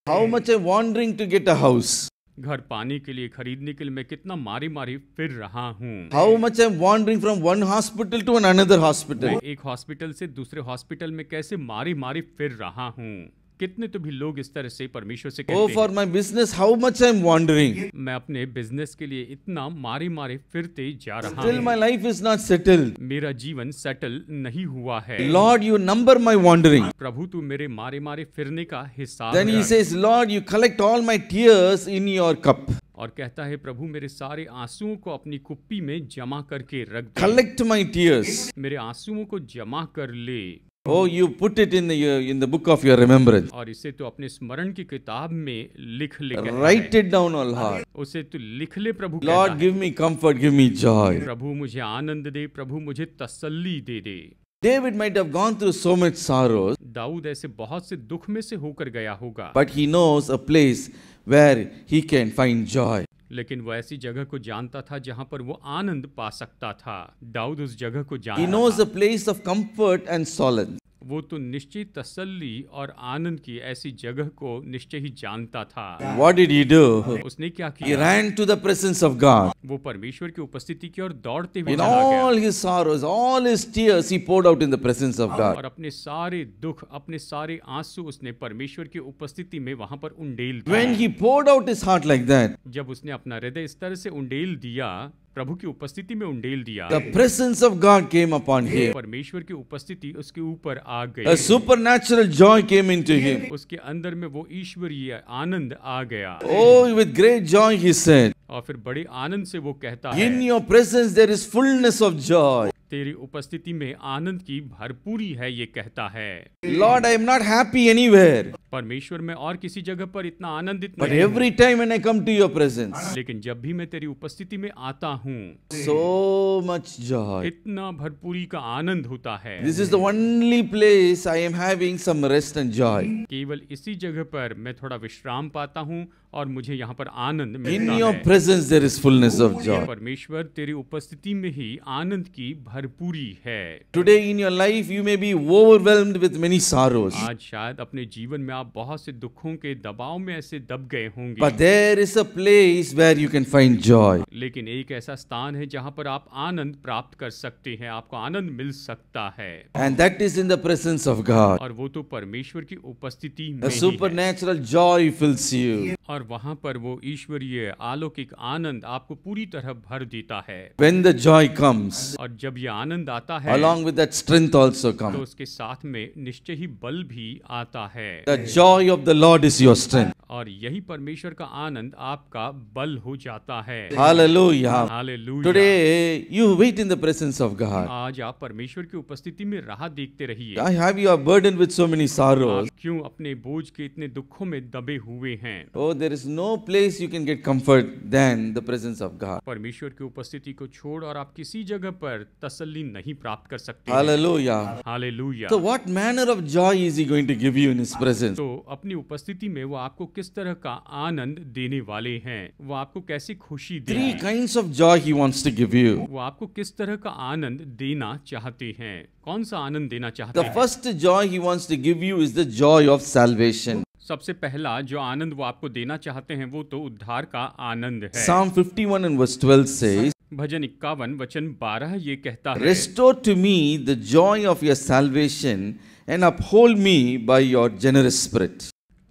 How much I'm wandering to get a house. घर पाने के लिए, खरीदने के लिए मैं कितना मारी मारी फिर रहा हूँ। How much I'm wandering from one hospital to another hospital. मैं एक हॉस्पिटल से दूसरे हॉस्पिटल में कैसे मारी मारी फिर रहा हूँ। कितने तो भी लोग इस तरह से परमेश्वर से कहते हैं। Oh for my business, how much I'm wandering. मैं अपने बिजनेस के लिए इतना मारी मारी फिरते जा रहा हूँ। Still my life is not settled. मेरा जीवन सेटल नहीं हुआ है। Lord, you number my wandering. प्रभु तू मेरे मारे मारे फिरने का हिसाब रख। Then he says, Lord, you collect all my tears in your cup. और कहता है, प्रभु मेरे सारे आंसुओं को अपनी कुप्पी में जमा करके रख दे। Collect my tears. मेरे आंसुओं को जमा कर ले। Oh, you put it in the in the book of your remembrance. और इसे तो अपने स्मरण की किताब में लिख ले। Write it down, O Lord. उसे तो लिख ले प्रभु। Lord, give me comfort, give me joy. प्रभु मुझे आनंद दे, प्रभु मुझे तसल्ली दे दे। David might have gone through so much sorrows. Dawood ऐसे बहुत से दुख में से होकर गया होगा। But he knows a place where he can find joy. लेकिन वो ऐसी जगह को जानता था जहाँ पर वो आनंद पा सकता था। दाऊद उस जगह को जानता था। He knows a place of comfort and solace. वो तो निश्चित तसल्ली और आनंद की ऐसी जगह को निश्चय ही जानता था। What did he do? उसने क्या किया? He ran to the presence of God. वो परमेश्वर की उपस्थिति की ओर दौड़ते हुए चला गया। In all his sorrows, all his tears, he poured out in the presence of God. और अपने सारे दुख, अपने सारे आंसू उसने परमेश्वर की उपस्थिति में वहाँ पर उंडेल दिया। When he poured out his heart like that, जब उसने अपना हृदय इस तरह से उंडेल दिया, प्रभु की उपस्थिति में उंडेल दिया। The presence of God came upon him. परमेश्वर की उपस्थिति उसके ऊपर आ गई। A supernatural joy came into him. उसके अंदर में वो ईश्वरीय आनंद आ गया। Oh, with great joy he said. और फिर बड़े आनंद से वो कहता है, In your presence there is fullness of joy. तेरी उपस्थिति में आनंद की भरपूरी है, ये कहता है। Lord, I am not happy anywhere. परमेश्वर में और किसी जगह पर इतना आनंदित नहीं। But every time when I come to your presence. लेकिन जब भी मैं तेरी उपस्थिति में आता हूँ, so much joy. इतना भरपूरी का आनंद होता है। This is the only place I am having some rest and joy. केवल इसी जगह पर मैं थोड़ा विश्राम पाता हूँ और मुझे यहाँ पर आनंद मिलता है। In your presence there is fullness of joy. परमेश्वर तेरी उपस्थिति में ही आनंद की भरपूरी है। Today in your life you may be overwhelmed with many sorrows. आज शायद अपने जीवन में आप बहुत से दुखों के दबाव में ऐसे दब गए होंगे। But there is a place where you can find joy. लेकिन एक ऐसा स्थान है जहाँ पर आप आनंद प्राप्त कर सकते हैं, आपको आनंद मिल सकता है। And that is in the presence of God. और वो तो परमेश्वर की उपस्थिति में ही है। The supernatural joy fills you. और वहाँ पर वो ईश्वरीय अलौकिक आनंद आपको पूरी तरह भर देता है। When the joy comes, और जब ये आनंद आता है, along with that strength also comes, तो उसके साथ में निश्चय ही बल भी आता है। The joy of the Lord is your strength. और यही परमेश्वर का आनंद आपका बल हो जाता है। Hallelujah. Hallelujah. Today you wait in the presence of God. आज आप परमेश्वर की उपस्थिति में राह देखते रहिए। I have you are burdened with so many sorrows. क्यों अपने बोझ के इतने दुखों में दबे हुए हैं? Oh, there is no place you can get comfort than the presence of God. परमेश्वर की उपस्थिति को छोड़ और आप किसी जगह पर तसल्ली नहीं प्राप्त कर सकते। Hallelujah. Hallelujah. So what manner of joy is he going to give you in his presence? तो अपनी उपस्थिति में वो आपको किस तरह का आनंद देने वाले हैं, वो आपको कैसी खुशी देंगे? Three kinds of joy he wants to give you. वो आपको किस तरह का आनंद देना चाहते हैं, कौन सा आनंद देना चाहते हैं? The first joy he wants to give you is the joy of salvation. सबसे पहला जो आनंद वो आपको देना चाहते हैं वो तो उद्धार का आनंद है। Psalm fifty-one and verse twelve says, भजन इक्यावन वचन बारह ये कहता है, Restore to me the joy of your salvation and uphold me by your generous spirit.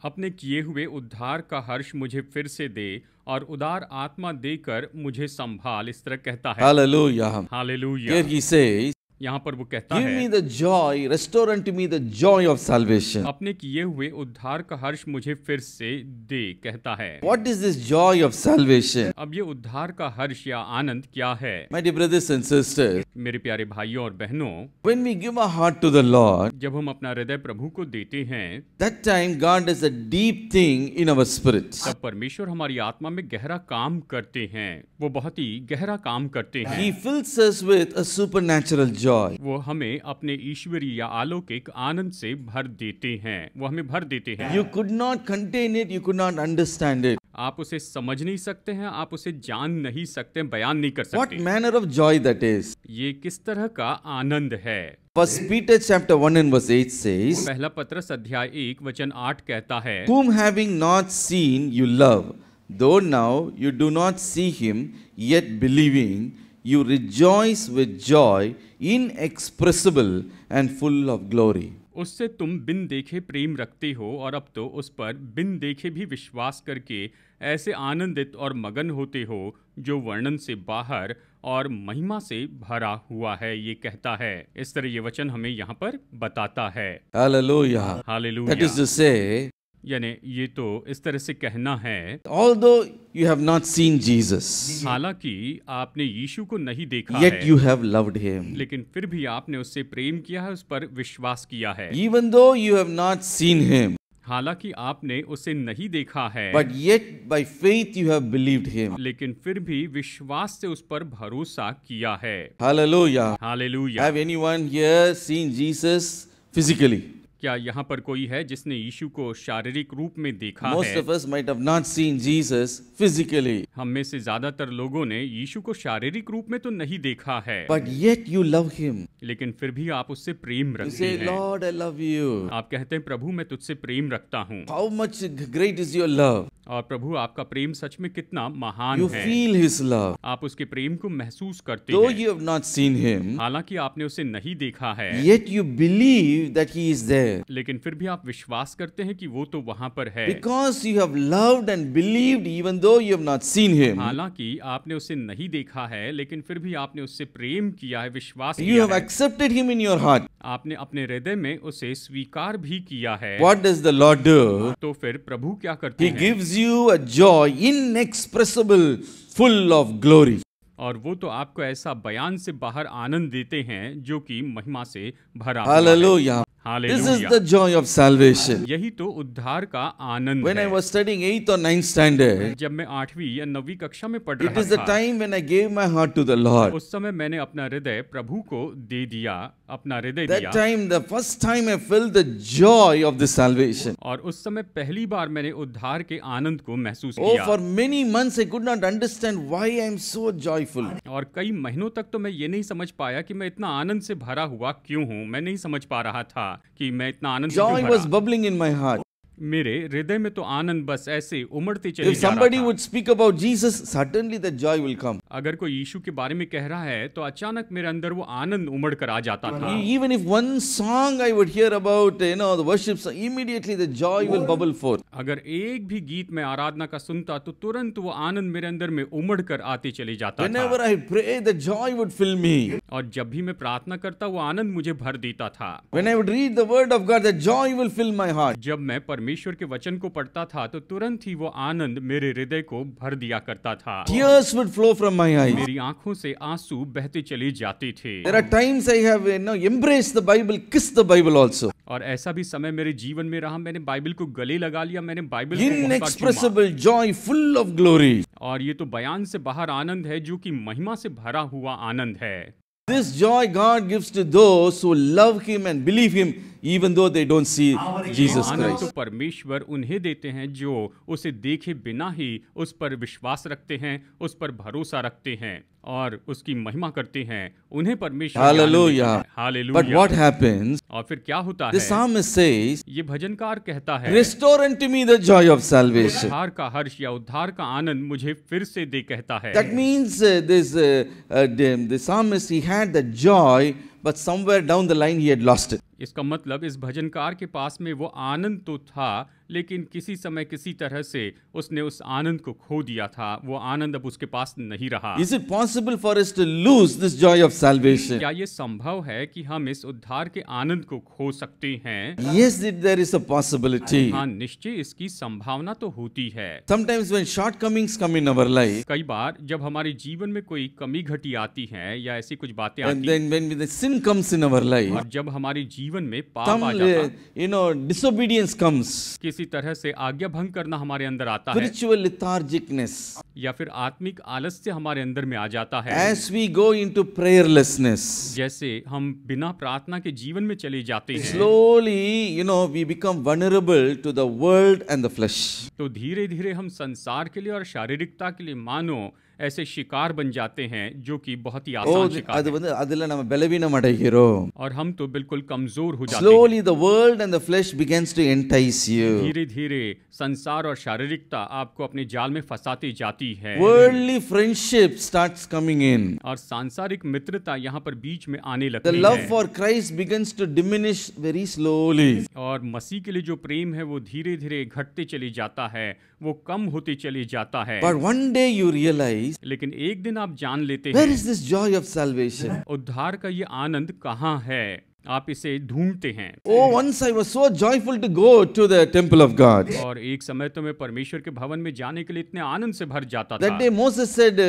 अपने किए हुए उद्धार का हर्ष मुझे फिर से दे और उदार आत्मा देकर मुझे संभाल, इस तरह कहता है। Hallelujah. Hallelujah. Here he says, यहाँ पर वो कहता है, Give me the joy, restore unto me the joy of salvation. अपने किए हुए उद्धार का हर्ष मुझे फिर से दे, कहता है। What is this joy of salvation? अब ये उद्धार का हर्ष या आनंद क्या है? My dear brothers and sisters, मेरे प्यारे भाइयों और बहनों, When we give our heart to the Lord, जब हम अपना हृदय प्रभु को देते हैं, That time God does a deep thing in our spirit. तब परमेश्वर हमारी आत्मा में गहरा काम करते हैं, वो बहुत ही गहरा काम करते हैं। He fills us with a supernatural joy. वो हमें अपने ईश्वरीय या अलौकिक आनंद से भर देते हैं, वो हमें भर देते हैं। You could not contain it, you could not understand it. आप उसे समझ नहीं सकते हैं, आप उसे जान नहीं सकते, बयान नहीं कर सकते। What manner of joy that is? ये किस तरह का आनंद है? First Peter chapter one and verse eight says, पहला पत्रस अध्याय एक वचन आठ कहता है, Whom having not seen you love, though now you do not see him, yet believing, you rejoice with joy inexpressible and full of glory. उससे तुम बिन देखे प्रेम रखते हो और अब तो उस पर बिन देखे भी विश्वास करके ऐसे आनंदित और मगन होते हो जो वर्णन से बाहर और महिमा से भरा हुआ है, ये कहता है। इस तरह ये वचन हमें यहाँ पर बताता है। Hallelujah. Hallelujah. That is to say, यानी ये तो इस तरह से कहना है, Although you have not seen Jesus, हालांकि आपने यीशु को नहीं देखा है, Yet you have loved him, लेकिन फिर भी आपने उससे प्रेम किया है, उस पर विश्वास किया है। Even though you have not seen him, हालांकि आपने उसे नहीं देखा है, But yet by faith you have believed him, लेकिन फिर भी विश्वास से उस पर भरोसा किया है। Hallelujah. Hallelujah. Have anyone here seen Jesus physically? क्या यहाँ पर कोई है जिसने यीशु को शारीरिक रूप में देखा है? Most of us might have not seen Jesus physically. हम में से ज्यादातर लोगों ने यीशु को शारीरिक रूप में तो नहीं देखा है। But yet you love him. लेकिन फिर भी आप उससे प्रेम रखते हैं। You say, Lord, I love you. आप कहते हैं, प्रभु मैं तुझसे प्रेम रखता हूँ। How much great is your love? और प्रभु आपका प्रेम सच में कितना महान you है। You feel his love. आप उसके प्रेम को महसूस करते Though हैं। You have not seen him, हालांकि आपने उसे नहीं देखा है, Yet you believe that he is there. लेकिन फिर भी आप विश्वास करते हैं कि वो तो वहाँ पर है। Because you have loved and believed even though you have not seen him. हालांकि आपने उसे नहीं देखा है, लेकिन फिर भी आपने उससे प्रेम किया है, विश्वास you किया have है। Accepted him in your heart. आपने अपने हृदय में उसे स्वीकार भी किया है। What does the Lord do? तो फिर प्रभु क्या करते हैं? He gives you a joy inexpressible, full of glory. और वो तो आपको ऐसा बयान से बाहर आनंद देते हैं जो कि महिमा से भरा। Hallelujah. This is the joy of salvation. यही तो उद्धार का आनंद है। When I was studying eighth or ninth standard, जब मैं आठवीं या नवीं कक्षा में पढ़ रहा था, it is the time when I gave my heart to the Lord. उस समय मैंने अपना हृदय प्रभु को दे दिया, अपना हृदय दिया। That time, the first time I felt the joy of the salvation. और उस समय पहली बार मैंने उद्धार के आनंद को महसूस किया। Oh, for many months I could not understand why I am so joyful. और कई महीनों तक तो मैं ये नहीं समझ पाया कि मैं इतना आनंद से भरा हुआ क्यों हूँ। मैं नहीं समझ पा रहा था कि मैं इतना आनंद से Joy was bubbling in my heart. मेरे हृदय में तो आनंद बस ऐसे उमड़ते चले जा रहा था। would speak about Jesus, suddenly the joy will come. अगर कोई यीशु के बारे में कह रहा है तो अचानक मेरे अंदर वो आनंद उमड़ कर आ जाता था। Even if one song I would hear about, you know, the worship song, immediately the joy will bubble forth. अगर एक भी गीत में आराधना का सुनता तो तुरंत वो आनंद मेरे अंदर में उमड़ कर आते चले जाता था। Whenever I pray, the joy would fill me. और जब भी मैं प्रार्थना करता वो आनंद मुझे भर देता था। When I would read the word of God, the joy will fill my heart. जब मैं परमेश्वर के वचन को पढ़ता था तो तुरंत ही वो आनंद मेरे हृदय को भर दिया करता था। Tears would flow from my eyes. मेरी आंखों से आंसू बहते चले जाते थे। There are times I have, you know, embraced the Bible, kissed the Bible also. और ऐसा भी समय मेरे जीवन में रहा, मैंने बाइबल को गले लगा लिया, मैंने बाइबल को Inexpressible joy, full of glory. और ये तो बयान से बाहर आनंद है जो कि महिमा से भरा हुआ आनंद है। This joy God gives to those who love Him and believe Him, even though they don't see Jesus Christ. तो परमेश्वर उन्हें देते हैं जो उसे देखे बिना ही उस पर विश्वास रखते हैं, उस पर भरोसा रखते हैं और उसकी महिमा करते हैं, उन्हें परमेश्वर। Hallelujah. Hallelujah. But what happens? और फिर क्या होता है? The psalmist says, ये भजनकार कहता है, Restore unto me the joy of salvation. उद्धार का हर्ष या उद्धार का आनंद मुझे फिर से दे, कहता है। That means this the psalmist he had the joy, but somewhere down the line he had lost it. इसका मतलब इस भजनकार के पास में वो आनंद तो था, लेकिन किसी समय किसी तरह से उसने उस आनंद को खो दिया था। वो आनंद अब उसके पास नहीं रहा। Is it possible for us to lose this joy of salvation? क्या ये संभव है कि हम इस उद्धार के आनंद को खो सकते हैं? Yes, there is a possibility. हाँ, निश्चय इसकी संभावना तो होती है। Sometimes when shortcomings come in our life, कई बार जब हमारे जीवन में कोई कमी घटी आती है या ऐसी कुछ बातें आती हैं, and then when the sin comes in our life, और जब हमारे जीवन में पाप आ जाता, you know, disobedience comes. इसी तरह से आज्ञा भंग करना हमारे अंदर आता है। Spiritual lethargicness या फिर आत्मिक आलस्य हमारे अंदर में आ जाता है। As we go into prayerlessness जैसे हम बिना प्रार्थना के जीवन में चले जाते हैं। Slowly, you know, we become vulnerable to the world and the flesh. तो धीरे धीरे हम संसार के लिए और शारीरिकता के लिए मानो ऐसे शिकार बन जाते हैं जो कि बहुत ही आसान शिकार है। और हम तो बिल्कुल कमजोर हो जाते हैं। Slowly the world and the flesh begins to entice you. धीरे धीरे संसार और शारीरिकता आपको अपने जाल में फंसाती जाती है। Worldly friendship starts coming in. और सांसारिक मित्रता यहाँ पर बीच में आने लगती है। The love for Christ begins to diminish very slowly. और मसीह के लिए जो प्रेम है वो धीरे धीरे घटते चले जाता है, वो कम होते चले जाता है। But one day you realize, लेकिन एक दिन आप जान लेते हैं, Where is this joy of salvation? उद्धार का ये आनंद कहाँ है? आप इसे ढूंढते हैं। Oh, once I was so joyful to go to the temple of God. और एक समय तो मैं परमेश्वर के भवन में जाने के लिए इतने आनंद से भर जाता था। That day Moses said,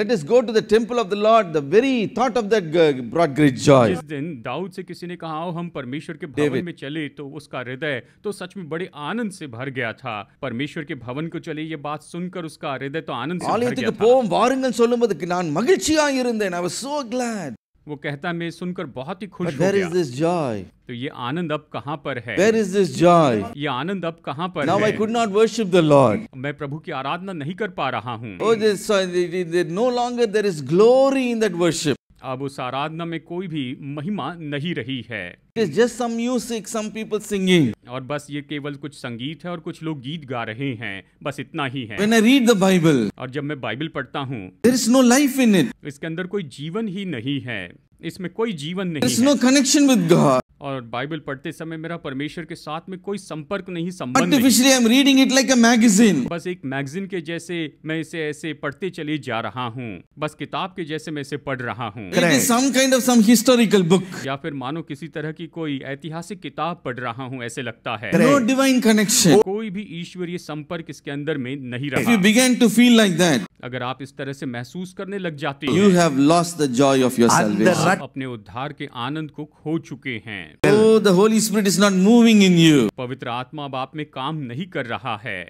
"Let us go to the temple of the Lord." The very thought of that brought great joy. जिस दिन दाऊद से किसी ने कहा, आओ हम परमेश्वर के भवन में चले, तो उसका हृदय तो सच में बड़े आनंद से भर गया था। परमेश्वर के भवन को चले, ये बात सुनकर उसका हृदय तो आनंद से भर गया था। पोम वारंगल सोलुमद किनान मगिलचियां इरुंदेन। I was so glad. वो कहता मैं सुनकर बहुत ही खुश हो गया। तो ये आनंद अब कहाँ पर है? ये आनंद अब कहाँ पर Now है? I could not worship the Lord. मैं प्रभु की आराधना नहीं कर पा रहा हूँ। Oh, no longer there is glory in that worship. अब उस आराधना में कोई भी महिमा नहीं रही है। It's just some music, some people singing. और बस ये केवल कुछ संगीत है और कुछ लोग गीत गा रहे हैं, बस इतना ही है। When I read the Bible, और जब मैं बाइबल पढ़ता हूँ, there is no life in it. इसके अंदर कोई जीवन ही नहीं है, इसमें कोई जीवन नहीं There's है। no connection with God. और बाइबल पढ़ते समय मेरा परमेश्वर के साथ में कोई संपर्क नहीं, संबंध नहीं। I'm reading it like a magazine. बस एक मैगजीन के जैसे मैं इसे ऐसे पढ़ते चले जा रहा हूँ, बस किताब के जैसे मैं इसे पढ़ रहा हूँ। Some kind of some historical book. या फिर मानो किसी तरह की कोई ऐतिहासिक किताब पढ़ रहा हूँ, ऐसे लगता है। No divine connection. कोई भी ईश्वरीय संपर्क इसके अंदर में नहीं रहा। If you began to feel like that, अगर आप इस तरह से महसूस करने लग जाते हैं, you have lost the joy of your salvation. आप अपने उद्धार के आनंद को खो चुके हैं। Oh, the Holy Spirit is not moving in you. पवित्र आत्मा अब आप में काम नहीं कर रहा है।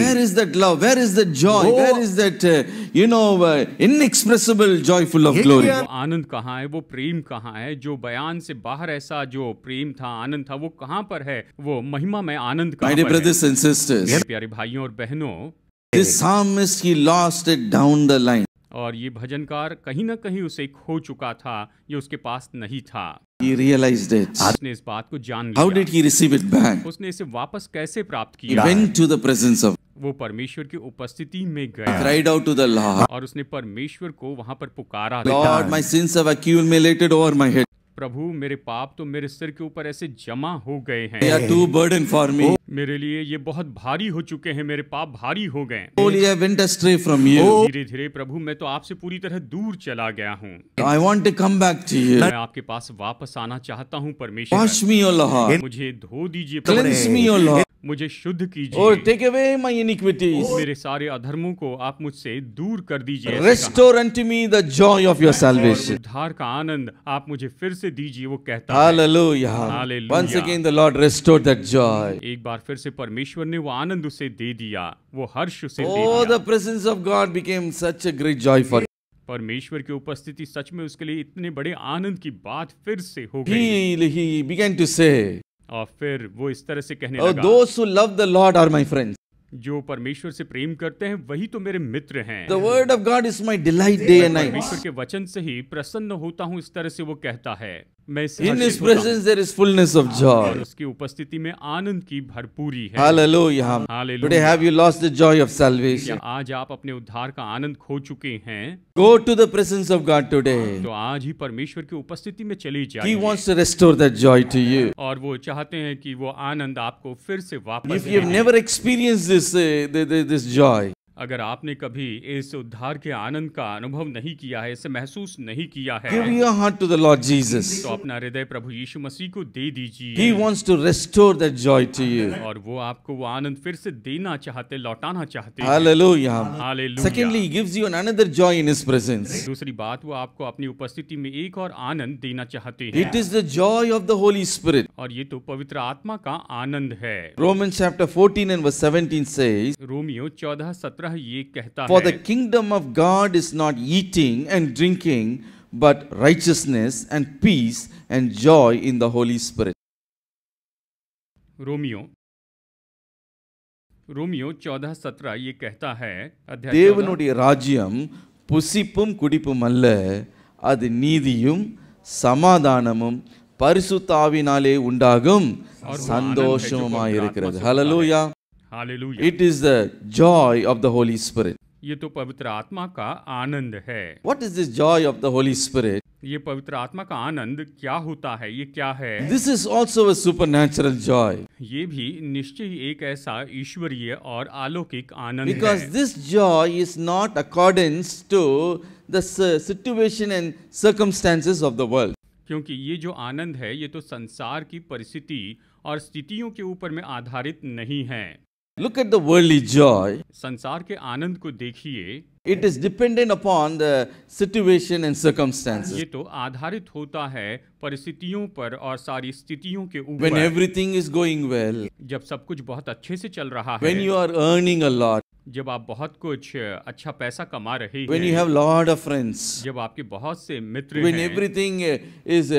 Where is that love? Where is that joy? Where is that uh, you know uh, inexpressible joy full of glory? वो आनंद कहाँ है, वो प्रेम कहाँ है, जो बयान से बाहर ऐसा जो प्रेम था, आनंद था, वो कहाँ पर है? वो महिमा में आनंद कहाँ पर है? My dear brothers and sisters, प्यारे भाइयों और बहनों, this psalmist he lost it down the line. और ये भजनकार कहीं ना कहीं उसे खो चुका था, ये उसके पास नहीं था। He realized it. उसने इस बात को जान लिया। How did he receive it back? उसने इसे वापस कैसे प्राप्त किया? He went to the presence of. वो परमेश्वर की उपस्थिति में गया। Cried out to the Lord. और उसने परमेश्वर को वहाँ पर पुकारा। Lord, my sins have accumulated over my head. प्रभु, मेरे पाप तो मेरे सिर के ऊपर ऐसे जमा हो गए हैं। They are too burden for me. मेरे लिए ये बहुत भारी हो चुके हैं, मेरे पाप भारी हो गए। Holy, I went astray from you. धीरे-धीरे प्रभु, मैं तो आपसे पूरी तरह दूर चला गया हूँ। I want to come back to you. मैं आपके पास वापस आना चाहता हूँ परमेश्वर। Wash me, O Lord. मुझे धो दीजिए। Cleanse me, O Lord. मुझे शुद्ध कीजिए। Oh, take away my iniquities. मेरे सारे अधर्मों को आप मुझसे दूर कर दीजिए। Restore unto me the joy of your salvation. उद्धार का आनंद आप मुझे फिर से दीजिए, वो कहता है। Hallelujah. Hallelujah. Once again the Lord restored that joy. एक बार फिर से परमेश्वर ने वो आनंद उसे दे दिया, वो हर्ष उसे oh, दे दिया। Oh, the presence of God became such a great joy for. परमेश्वर की उपस्थिति सच में उसके लिए इतने बड़े आनंद की बात फिर से हो गई। He he began to say. और फिर वो इस तरह से कहने oh, लगा। Those who love the Lord are my friends. जो परमेश्वर से प्रेम करते हैं वही तो मेरे मित्र हैं। The word of God is my delight day and night. परमेश्वर के वचन से ही प्रसन्न होता हूँ, इस तरह से वो कहता है। मैं In His presence there is fullness of joy. उसकी उपस्थिति में आनंद की भरपूरी है। Hallelujah. Hallelujah. Today have you lost the joy of salvation? आज आप अपने उद्धार का आनंद खो चुके हैं। Go to the presence of God today. तो आज ही परमेश्वर की उपस्थिति में चले जाइए। He wants to restore that joy to you. और वो चाहते हैं कि वो आनंद आपको फिर से वापस। If you've never experienced this this this joy. अगर आपने कभी इस उद्धार के आनंद का अनुभव नहीं किया है, इसे महसूस नहीं किया है, Give your heart to the Lord Jesus. तो अपना हृदय प्रभु यीशु मसीह को दे दीजिए। He wants to restore that joy to you. और वो आपको वो आनंद फिर से देना चाहते, लौटाना चाहते। Hallelujah. Hallelujah. Secondly, he gives you another joy in his presence. दूसरी बात, वो आपको अपनी उपस्थिति में एक और आनंद देना चाहते हैं। It is the joy of the Holy Spirit. और ये तो पवित्र आत्मा का आनंद है। Romans chapter fourteen and verse seventeen says. रोमियो चौदह सत्रह ये कहता है। For the kingdom of God is not eating and drinking, but righteousness and peace and joy in the Holy Spirit. रोमियो रोमियो चौदह सत्रह ये कहता है। देवनुடைய राज्यम புசிப்பும் குடிப்பும் அல்ல, அது நீதியும் சமாதானமும் பரிசுத்த ஆவியினாலே உண்டாகும் சந்தோஷமாயிருக்கிறது। Hallelujah. Hallelujah. It is the joy of the Holy Spirit. ये तो पवित्र आत्मा का आनंद है। What is this joy of the Holy Spirit? ये पवित्र आत्मा का आनंद क्या होता है, ये क्या है? This is also a supernatural joy. ये भी निश्चय ही एक ऐसा ईश्वरीय और अलौकिक आनंद है। Because this joy is not accordance to the situation and circumstances of the world. क्योंकि ये जो आनंद है, ये तो संसार की परिस्थिति और स्थितियों के ऊपर में आधारित नहीं है। Look at the worldly joy. संसार के आनंद को देखिए। It is dependent upon the situation and circumstances. ये तो आधारित होता है परिस्थितियों पर और सारी स्थितियों के ऊपर। When everything is going well. जब सब कुछ बहुत अच्छे से चल रहा है। When you are earning a lot. जब आप बहुत कुछ अच्छा पैसा कमा रहे हैं। When you have lot of friends. जब आपके बहुत से मित्र हैं। When everything is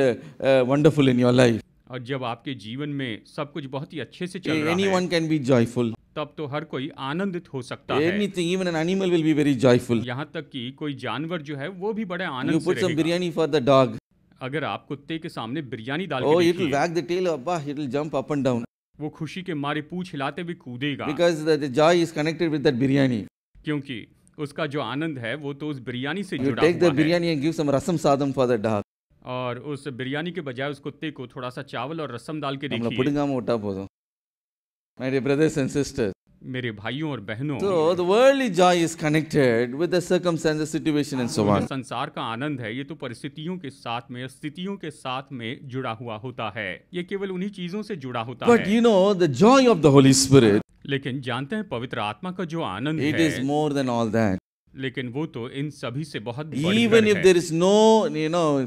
wonderful in your life. और जब आपके जीवन में सब कुछ बहुत ही अच्छे से चल रहा है, anyone can be joyful. तब तो हर कोई आनंदित हो सकता है। Anything, even an animal will be very joyful. यहाँ तक कि कोई जानवर जो है वो भी बड़े आनंद से रहेगा। You put some biryani for the dog. अगर आप कुत्ते के सामने बिरयानी डाल के देखिए। Oh, it will wag the tail up, it will jump up and down. वो खुशी के मारे पूंछ हिलाते हुए कूदेगा। Because the joy is connected with that biryani. क्योंकि उसका जो आनंद है वो तो उस बिरयानी से जुड़ा हुआ है। You take the biryani and give some rasam sadam for the dog. और उस बिरयानी के बजाय उस कुत्ते को थोड़ा सा चावल और रसम डाल के देखिए। मेरे भाइयों और बहनों, so the worldly joy is connected with the circumstances, situation and so on. संसार का आनंद है, ये तो परिस्थितियों के साथ में, स्थितियों के साथ में जुड़ा हुआ होता है, ये केवल उन्हीं चीजों से जुड़ा होता है. But you know the joy of the Holy Spirit. लेकिन जानते हैं पवित्र आत्मा का जो आनंद है, it is more than all that. लेकिन वो तो इन सभी से बहुत बढ़कर है. Even if there is no, you know,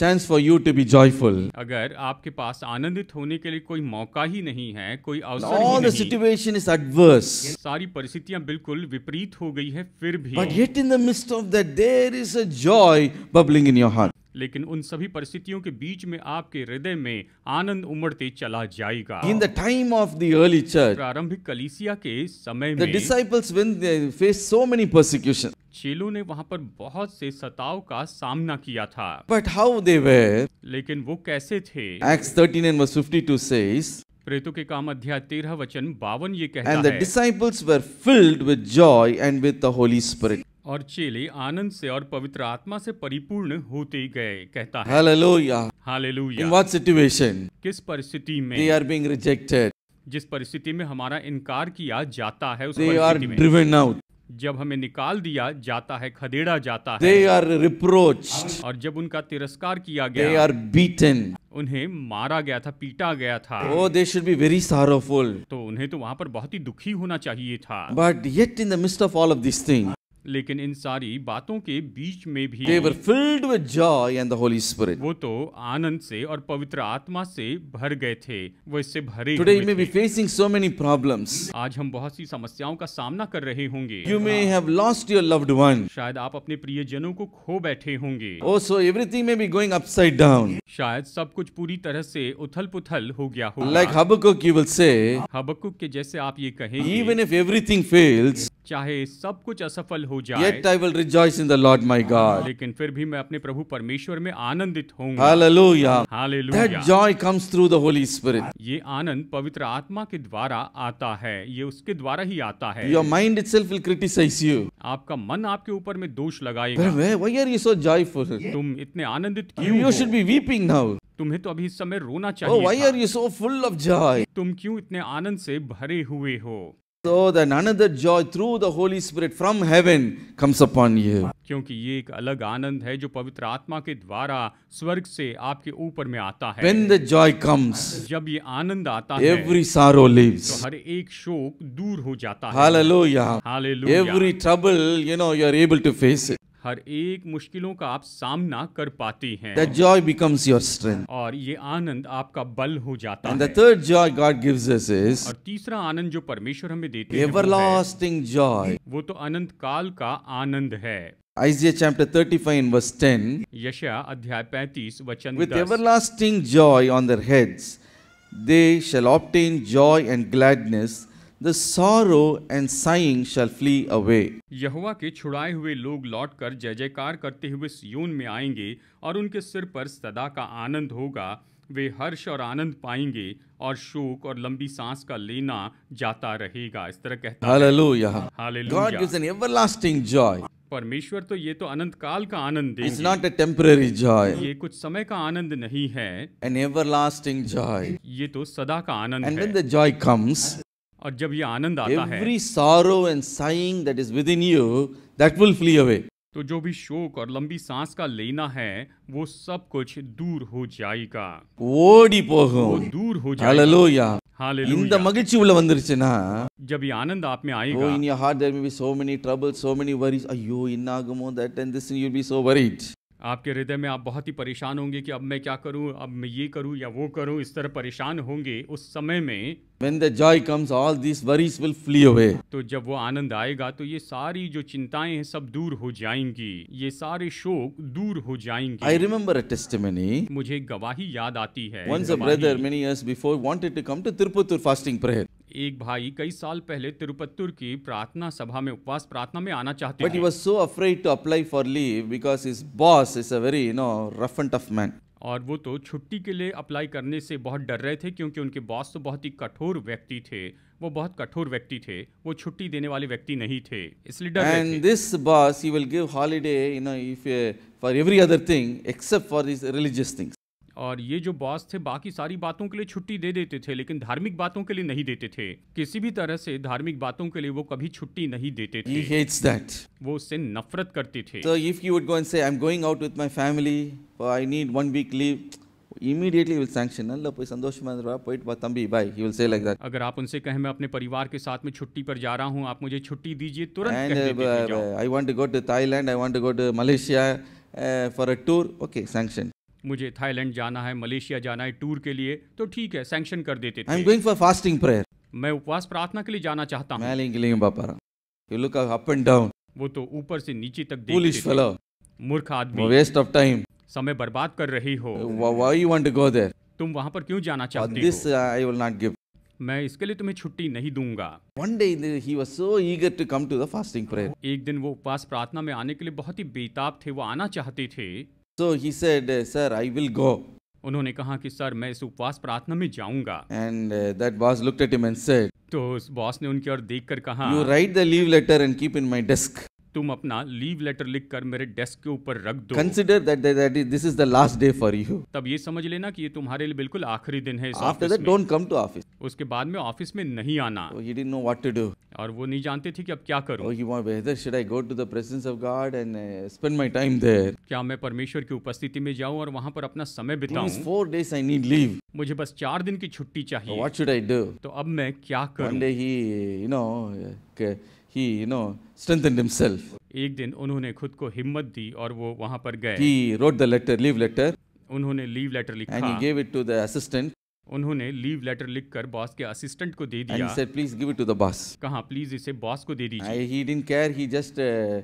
chance for you to be joyful. अगर आपके पास आनंदित होने के लिए कोई मौका ही नहीं है, कोई अवसर ही नहीं. All the situation is adverse. सारी परिस्थितियां बिल्कुल विपरीत हो गई है, फिर भी. But yet in the midst of that there is a joy bubbling in your heart. लेकिन उन सभी परिस्थितियों के बीच में आपके हृदय में आनंद उमड़ते चला जाएगा. In the time of the early church, प्रारंभिक कलीसिया के समय में, the disciples when they faced so many persecution, चेलों ने वहाँ पर बहुत से सताव का सामना किया था. But how they were? लेकिन वो कैसे थे? Acts thirteen and verse fifty-two says. प्रेरितों के काम अध्याय तेरह वचन बावन ये कहता है. And the disciples were filled with joy and with the Holy Spirit. और चेले आनंद से और पवित्र आत्मा से परिपूर्ण होते ही गए, कहता है. Hallelujah, hallelujah. In what situation? किस परिस्थिति में? They are being rejected. जिस परिस्थिति में हमारा इनकार किया जाता है, उस They परिस्थिति में. They are driven out. जब हमें निकाल दिया जाता है, खदेड़ा जाता है. They are reproached. और जब उनका तिरस्कार किया गया, They are beaten. उन्हें मारा गया था, पीटा गया था. Oh, they should be very sorrowful. तो उन्हें तो वहाँ पर बहुत ही दुखी होना चाहिए था. But yet in the midst of all of these things, लेकिन इन सारी बातों के बीच में भी, They were filled with joy and the Holy Spirit. वो तो आनंद से और पवित्र आत्मा से भर गए थे, वो इससे भरे. Today you may be facing so many problems. आज हम बहुत सी समस्याओं का सामना कर रहे होंगे. You may have lost your loved one. शायद आप अपने प्रियजनों को खो बैठे होंगे. Oh, so everything may be going upside down. शायद सब कुछ पूरी तरह से उथल पुथल हो गया हो. Like Habakkuk you will say. हबक्कुक के जैसे आप ये कहेंगे. Even if everything fails. चाहे सब कुछ असफल हो जाए, Yet I will rejoice in the Lord my God. लेकिन फिर भी मैं अपने प्रभु परमेश्वर में आनंदित होऊंगा. Hallelujah. Hallelujah. That joy comes through the Holy Spirit. ये आनंद पवित्र आत्मा के द्वारा आता है, ये उसके द्वारा ही आता है. Your mind itself will criticize you. आपका मन आपके ऊपर में दोष लगाएगा. Why are you so joyful? तुम इतने आनंदित क्यों? You should be weeping now. तुम्हें तो अभी इस समय रोना चाहिए. Oh, why are you so full of joy? तुम क्यों इतने आनंद से भरे हुए हो? So that another joy through the Holy Spirit from heaven comes upon you. क्योंकि ये एक अलग आनंद है जो पवित्र आत्मा के द्वारा स्वर्ग से आपके ऊपर में आता है. When the joy comes, जब ये आनंद आता है, every sorrow leaves. तो हर एक शोक दूर हो जाता है. Hallelujah. Hallelujah. Every trouble, you know, you are able to face it. हर एक मुश्किलों का आप सामना कर पाते हैं. The joy becomes your strength. और ये आनंद आपका बल हो जाता है. And the third joy God gives us is. और तीसरा आनंद जो परमेश्वर हमें देते हैं, everlasting joy. वो तो अनंत काल का आनंद है. Isaiah chapter thirty-five and verse ten. यशाया अध्याय पैंतीस वचन दस. With everlasting joy on their heads, they shall obtain joy and gladness. The sorrow and sighing shall flee away. यहोवा के छुड़ाए हुए लोग लौटकर जय जयकार करते हुए सिय्योन में आएंगे और उनके सिर पर सदा का आनंद होगा. वे हर्ष और आनंद पाएंगे और शोक और लंबी सांस का लेना जाता रहेगा. इस तरह कहता है. Hallelujah, hallelujah. God gives an everlasting joy. परमेश्वर तो ये तो अनंत काल का आनंद है. It's not a temporary joy. ये कुछ समय का आनंद नहीं है. An everlasting joy. ये तो सदा का आनंद है. And when the joy comes, और जब ये आनंद आता है, every sorrow and sighing that is within you, that will flee away. तो जो भी शोक और लंबी सांस का लेना है, वो सब कुछ दूर हो जाएगा. ओडी पोगो, वो दूर हो जाएगा. Hallelujah, hallelujah. इंदा मगिच्ची उल्ल वंदरिचना, जब ये आनंद आप में आएगा, oh, in your heart there may be so many troubles, so many worries. अयो इन्नागमो that and this and you'll be so worried. आपके हृदय में आप बहुत ही परेशान होंगे कि अब मैं क्या करूं, अब मैं ये करूं या वो करूं, इस तरह परेशान होंगे. उस समय में, When the joy comes, all these worries will flee away. तो जब वो आनंद आएगा, तो ये सारी जो चिंताएं हैं सब दूर हो जाएंगी, ये सारे शोक दूर हो जाएंगे. I remember a testimony. मुझे गवाही याद आती है. Once a brother many years before wanted to come to Tirupattur fasting prayer. एक भाई कई साल पहले तिरुपत्तुर की प्रार्थना सभा में, उपवास प्रार्थना में आना चाहते थे. But he was so afraid to apply for leave because his boss is a very, you know, rough and tough man. और वो तो छुट्टी के लिए अप्लाई करने से बहुत डर रहे थे क्योंकि उनके बॉस तो बहुत ही कठोर व्यक्ति थे. वो बहुत कठोर व्यक्ति थे, वो छुट्टी देने वाले व्यक्ति नहीं थे, इसलिए डर रहे थे. And this boss he will give holiday, you know, if for every other thing except for these religious things. और ये जो बॉस थे बाकी सारी बातों के लिए छुट्टी दे देते थे, लेकिन धार्मिक बातों के लिए नहीं देते थे। किसी भी तरह से धार्मिक बातों के लिए वो कभी छुट्टी नहीं देते थे। He hates that. वो उससे नफरत करते थे। So if you would go and say I'm going out with my family or I need one week leave, immediately will sanction. Allah poi santoshma irra poi thambi bye, he will say like that. Agar aap unse kahe main apne परिवार के साथ में छुट्टी पर जा रहा हूं, आप मुझे छुट्टी दीजिए, तुरंत कह देते हैं। I want to go to Thailand, I want to go to Malaysia uh, for a tour. Okay, sanction. मुझे थाईलैंड जाना है, मलेशिया जाना है टूर के लिए, तो ठीक है, सैंक्शन कर देते थे। I'm going for fasting prayer. मैं उपवास प्रार्थना के लिए जाना चाहता हूँ। मैं लिंगलिंग बापारा। You look up and down. वो तो ऊपर से नीचे तक देखते थे। Foolish fellow. मूर्ख आदमी। Waste of time. समय बर्बाद कर रही हो। Why you want to go there? तुम वहाँ पर क्यों जाना चाहती हो? This I will not give. मैं इसके लिए तुम्हें छुट्टी नहीं दूंगा। One day he was so eager to come to the fasting prayer. एक दिन वो उपवास प्रार्थना में आने के लिए बहुत ही बेताब थे, वो आना चाहते थे। So he said, sir, I will go. उन्होंने कहा कि सर मैं इस उपवास प्रार्थना में जाऊंगा। And uh, that boss looked at him and said, तो उस बॉस ने उनकी ओर देखकर कहा, You write the leave letter and keep in my desk. तुम अपना लीव लेटर लिखकर मेरे डेस्क के ऊपर रख दो। Consider that that this is the last day for you. तब ये समझ लेना कि ये तुम्हारे लिए बिल्कुल आखिरी दिन है इस ऑफिस में। After that don't come to office. उसके बाद में ऑफिस में नहीं आना। Oh, he didn't know what to do. और वो नहीं जानते थे कि अब क्या करूं। Oh, he was whether should I go to the presence of God and uh, spend my time there. क्या मैं परमेश्वर की उपस्थिति में जाऊं और वहां पर अपना समय बिताऊं? These four days I need leave. मुझे बस चार दिन की छुट्टी चाहिए। What should I do? तो अब मैं क्या करूं? One day he, you know, okay, he, you know, strengthened himself. एक दिन उन्होंने खुद को हिम्मत दी और वो वहाँ पर गए। He wrote the letter, leave letter. उन्होंने लीव लेटर लिखा। And he gave it to the assistant. उन्होंने लीव लेटर लिखकर बॉस के असिस्टेंट को दे दिया। And he said, please give it to the boss. कहा प्लीज इसे बॉस को दे दीजिए। He didn't care. He just uh,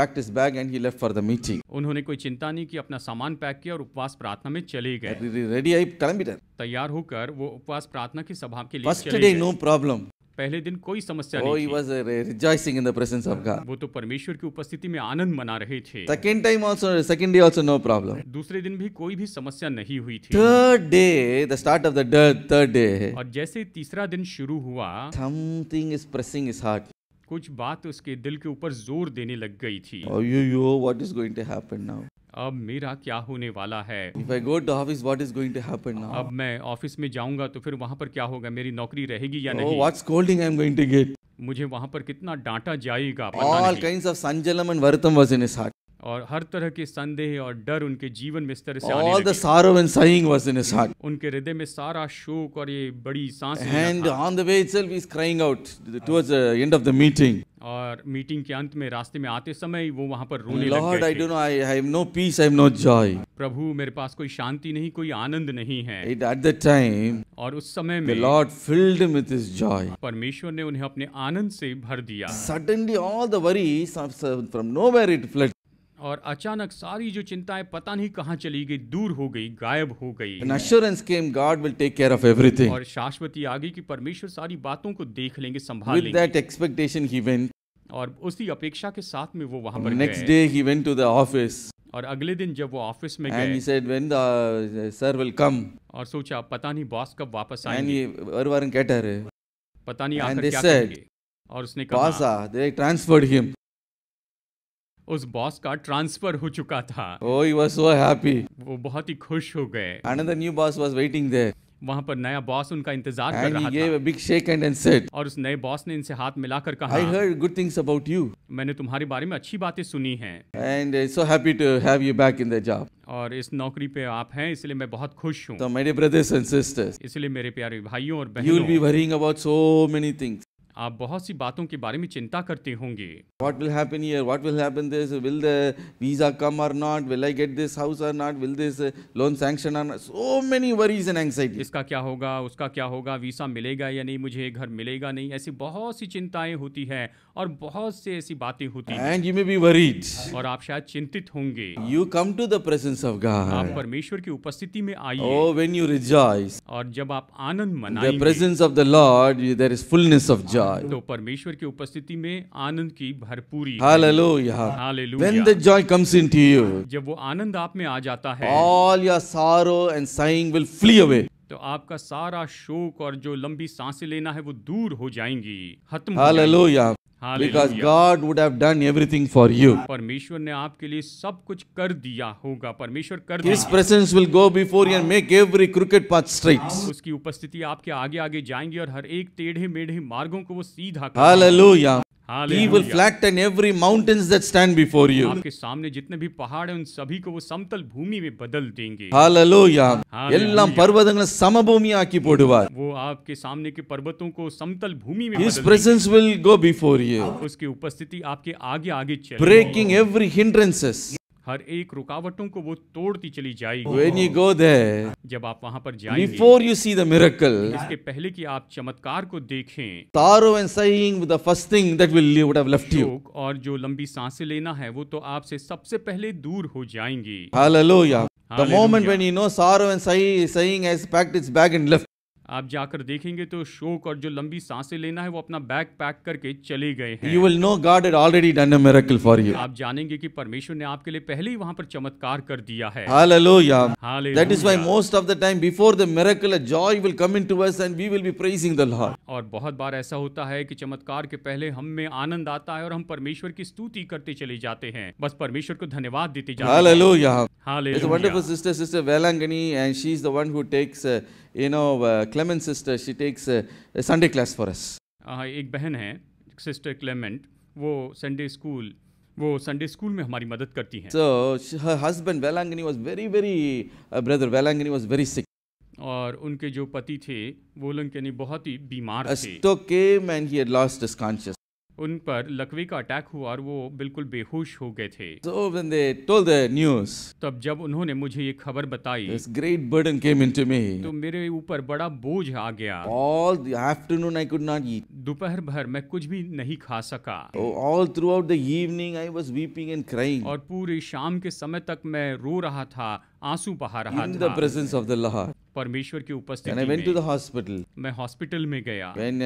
packed his bag and he left for the meeting. उन्होंने कोई चिंता नहीं की, अपना सामान पैक किया और उपवास प्रार्थना में चले गए। Ready आई कलम तैयार होकर वो उपवास प्रार्थना की सभा के लिए चले गए। First day no problem. पहले दिन कोई समस्या oh, नहीं थी। rejoicing in the presence of God. वो तो परमेश्वर की उपस्थिति में आनंद मना रहे थे। Second time also, second day also no problem. दूसरे दिन भी कोई भी समस्या नहीं हुई थी। Third day, the start of the third day. और जैसे तीसरा दिन शुरू हुआ, something is pressing his heart. कुछ बात उसके दिल के ऊपर जोर देने लग गई थी। Oh, you, you, what is going to happen now? अब मेरा क्या होने वाला है? If I go to office, what is going to happen now? अब मैं ऑफिस में जाऊंगा तो फिर वहाँ पर क्या होगा? मेरी नौकरी रहेगी या oh, नहीं? What scolding I'm going to get? मुझे वहाँ पर कितना डांटा जाएगा? All kinds of sanjalam and vartham was in his heart. और हर तरह के संदेह और डर उनके जीवन में इस तरह से आने लगे। All the sorrow and sighing was in his heart. उनके हृदय में सारा शोक और ये बड़ी सांस लेना। And on the way itself he is crying out towards the end of the meeting. और मीटिंग के अंत में रास्ते में आते समय वो वहाँ पर रोने Lord, लग गए थे। no peace, no joy. प्रभु मेरे पास कोई शांति नहीं, कोई आनंद नहीं है। It, at the time, और उस समय में the Lord filled him with his joy. परमेश्वर ने उन्हें अपने आनंद से भर दिया। Suddenly all the worries from nowhere it flooded. और अचानक सारी जो चिंताएं पता नहीं कहाँ चली गई, दूर हो गई, गायब हो गई। An assurance came, God will take care of everything. और शाश्वती आ गई कि परमेश्वर सारी बातों को देख लेंगे, संभाल लेंगे। With that expectation he went. और उसी अपेक्षा के साथ में वो वहाँ पर गए। Next day he went to the office. और अगले दिन जब वो ऑफिस में गए। And he said when the sir will come. और सोचा पता नहीं बॉस कब वापस आएंगे। And he अरवारन कहता रहे। पता नहीं आकर क्या करेंगे। और उसने कहा। Boss, they transferred him. उस बॉस का ट्रांसफर हो चुका था। Oh, he was so happy. वो बहुत ही खुश हो गए। Another new boss was waiting there. वहाँ पर नया बॉस उनका इंतजार कर रहा था। Big shake and said, और उस नए बॉस ने इनसे हाथ मिलाकर कहा, I heard good things about you. मैंने तुम्हारे बारे में अच्छी बातें सुनी हैं। And so happy to have you back in the job. और इस नौकरी पे आप हैं इसलिए मैं बहुत खुश हूँ। So my brothers and sisters, इसलिए मेरे प्यारे भाइयों और बहनों, you will be worrying about so many things. आप बहुत सी बातों के बारे में चिंता करते होंगे। What will happen here? What will happen this? Will the visa come or not? Will I get this house or not? Will this loan sanction or not? So many worries and anxiety. इसका क्या होगा, उसका क्या होगा, visa मिलेगा या नहीं, मुझे घर मिलेगा नहीं, ऐसी बहुत सी चिंताएं होती हैं और बहुत से ऐसी बातें होती हैं। And you may be worried. और आप शायद चिंतित होंगे। You come to the presence of God. आप परमेश्वर की उपस्थिति में आइए। Oh, when you rejoice. और जब आप आनंद मनाएंगे। The presence of the Lord, there is fullness of joy. तो परमेश्वर की उपस्थिति में आनंद की भरपूरी। Hallelujah. Hallelujah. When the joy comes into you, जब वो आनंद आप में आ जाता है, all your sorrow and sighing will flee away. तो आपका सारा शोक और जो लंबी सांसें लेना है वो दूर हो जाएंगी, खत्म हो जाएंगी। Hallelujah. Because God would have done everything for you. परमेश्वर ने आपके लिए सब कुछ कर दिया होगा. परमेश्वर कर दिया. His presence will go before you and make every crooked path straight. उसकी उपस्थिति आपके आगे आगे जाएंगी और हर एक टेढ़े मेढ़े मार्गों को वो सीधा कर. Hallelujah. He will flatten every mountains that stand before you. आपके सामने जितने भी पहाड़ हैं उन सभी को वो समतल भूमि में बदल देंगे. Hallelujah. எல்லாம் பர்வதங்களை சமபூமியாக்கி போடுவார். वो आपके सामने के पर्वतों को समतल भूमि में. His presence will go before you. उसकी उपस्थिति आपके आगे आगे चलेगी. Breaking every hindrances. हर एक रुकावटों को वो तोड़ती चली जाएगी. When you go there, जब आप वहाँ पर जाएंगे, before you see the miracle, इसके पहले कि आप चमत्कार को देखें, sorrow and sighing the first thing that will would have left you. और जो लंबी सांसें लेना है वो तो आपसे सबसे पहले दूर हो जाएंगी. Hallelujah. The moment when you know sorrow and sighing has packed its bag and left. आप जाकर देखेंगे तो शोक और जो लंबी सांसें लेना है वो अपना बैग पैक करके चले गए हैं. You will know God had already done a miracle for you. आप जानेंगे कि परमेश्वर ने आपके लिए पहले ही वहाँ पर चमत्कार कर दिया है. Hallelujah. That is why most of the time before the miracle a joy will come into us and we will be praising the Lord. और बहुत बार ऐसा होता है कि चमत्कार के पहले हम में आनंद आता है और हम परमेश्वर की स्तुति करते चले जाते हैं. बस परमेश्वर को धन्यवाद देते जाते हैं. Hallelujah. Hallelujah. It's a wonderful sister, sister Velangani, and she is the one who takes uh, you know uh, Clement sister, she takes a, a Sunday class for us. हाँ, एक बहन है सिस्टर क्लेमेंट, वो Sunday school वो Sunday school में हमारी मदद करती हैं. So her husband Velangani was very very uh, brother Velangani was very sick. और उनके जो पति थे Velangani बहुत ही बीमार थे. So came and he had lost his consciousness. उन पर लकवे का अटैक हुआ और वो बिल्कुल बेहोश हो गए थे. So when they told the news, तब जब उन्होंने मुझे ये खबर बताई, this great burden came into me. तो मेरे ऊपर बड़ा बोझ आ गया. All the afternoon I could not eat. दोपहर भर मैं कुछ भी नहीं खा सका. All throughout the evening I was weeping and crying. और पूरी शाम के समय तक मैं रो रहा था, आंसू बहा रहा था. In the presence of the Lord. परमेश्वर की उपस्थिति में. And I went to the hospital. मैं हॉस्पिटल में गया. When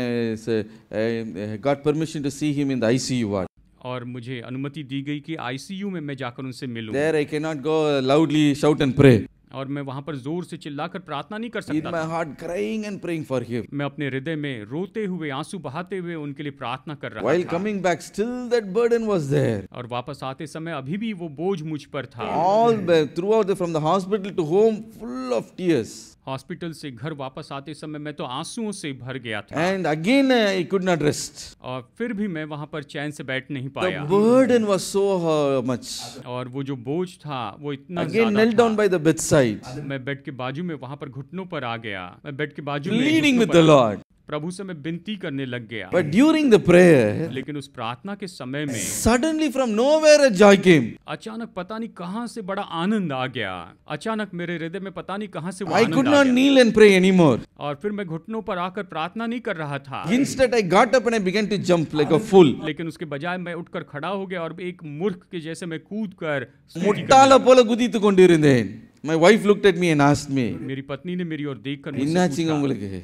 I got permission to see him in the I C U ward. और मुझे अनुमति दी गई कि आईसीयू में मैं जाकर उनसे मिलूं. There I cannot go loudly shout and pray. और मैं वहाँ पर जोर से चिल्लाकर प्रार्थना नहीं कर सकता. In my heart crying and praying for him. मैं अपने हृदय में रोते हुए आंसू बहाते हुए उनके लिए प्रार्थना कर रहा था. While coming back still that burden was there. और वापस आते समय अभी भी वो बोझ मुझ पर था. All throughout from the hospital to home full of tears. Hospital से घर वापस आते समय मैं तो आंसुओं से भर गया था. And again I could not rest. और फिर भी मैं वहाँ पर चैन से बैठ नहीं पाया. The burden was so much. और वो जो बोझ था वो इतना ज़्यादा था. Again knelt down by the bedside. मैं बेड के बाजू में वहाँ पर घुटनों पर आ गया. मैं बेड के बाजू में pleading with the Lord. प्रभु से मैं विनती करने लग गया. But during the prayer, लेकिन उस प्रार्थना के समय में suddenly from nowhere a joy came. अचानक पता नहीं कहाँ से बड़ा आनंद आ गया. अचानक मेरे हृदय में पता नहीं कहाँ से वो आनंद आ गया. I could not kneel and pray anymore. और फिर मैं घुटनों पर आकर प्रार्थना नहीं कर रहा था. Instead I got up and I began to jump like a fool. लेकिन उसके बजाय मैं उठकर खड़ा हो गया और एक मूर्ख के जैसे मैं कूद कर. मुट्टाल अपोलो गुदीतु कोंडिरुंदेन. My wife looked at me and asked me. मेरी पत्नी ने मेरी ओर देखकर मुझसे पूछा.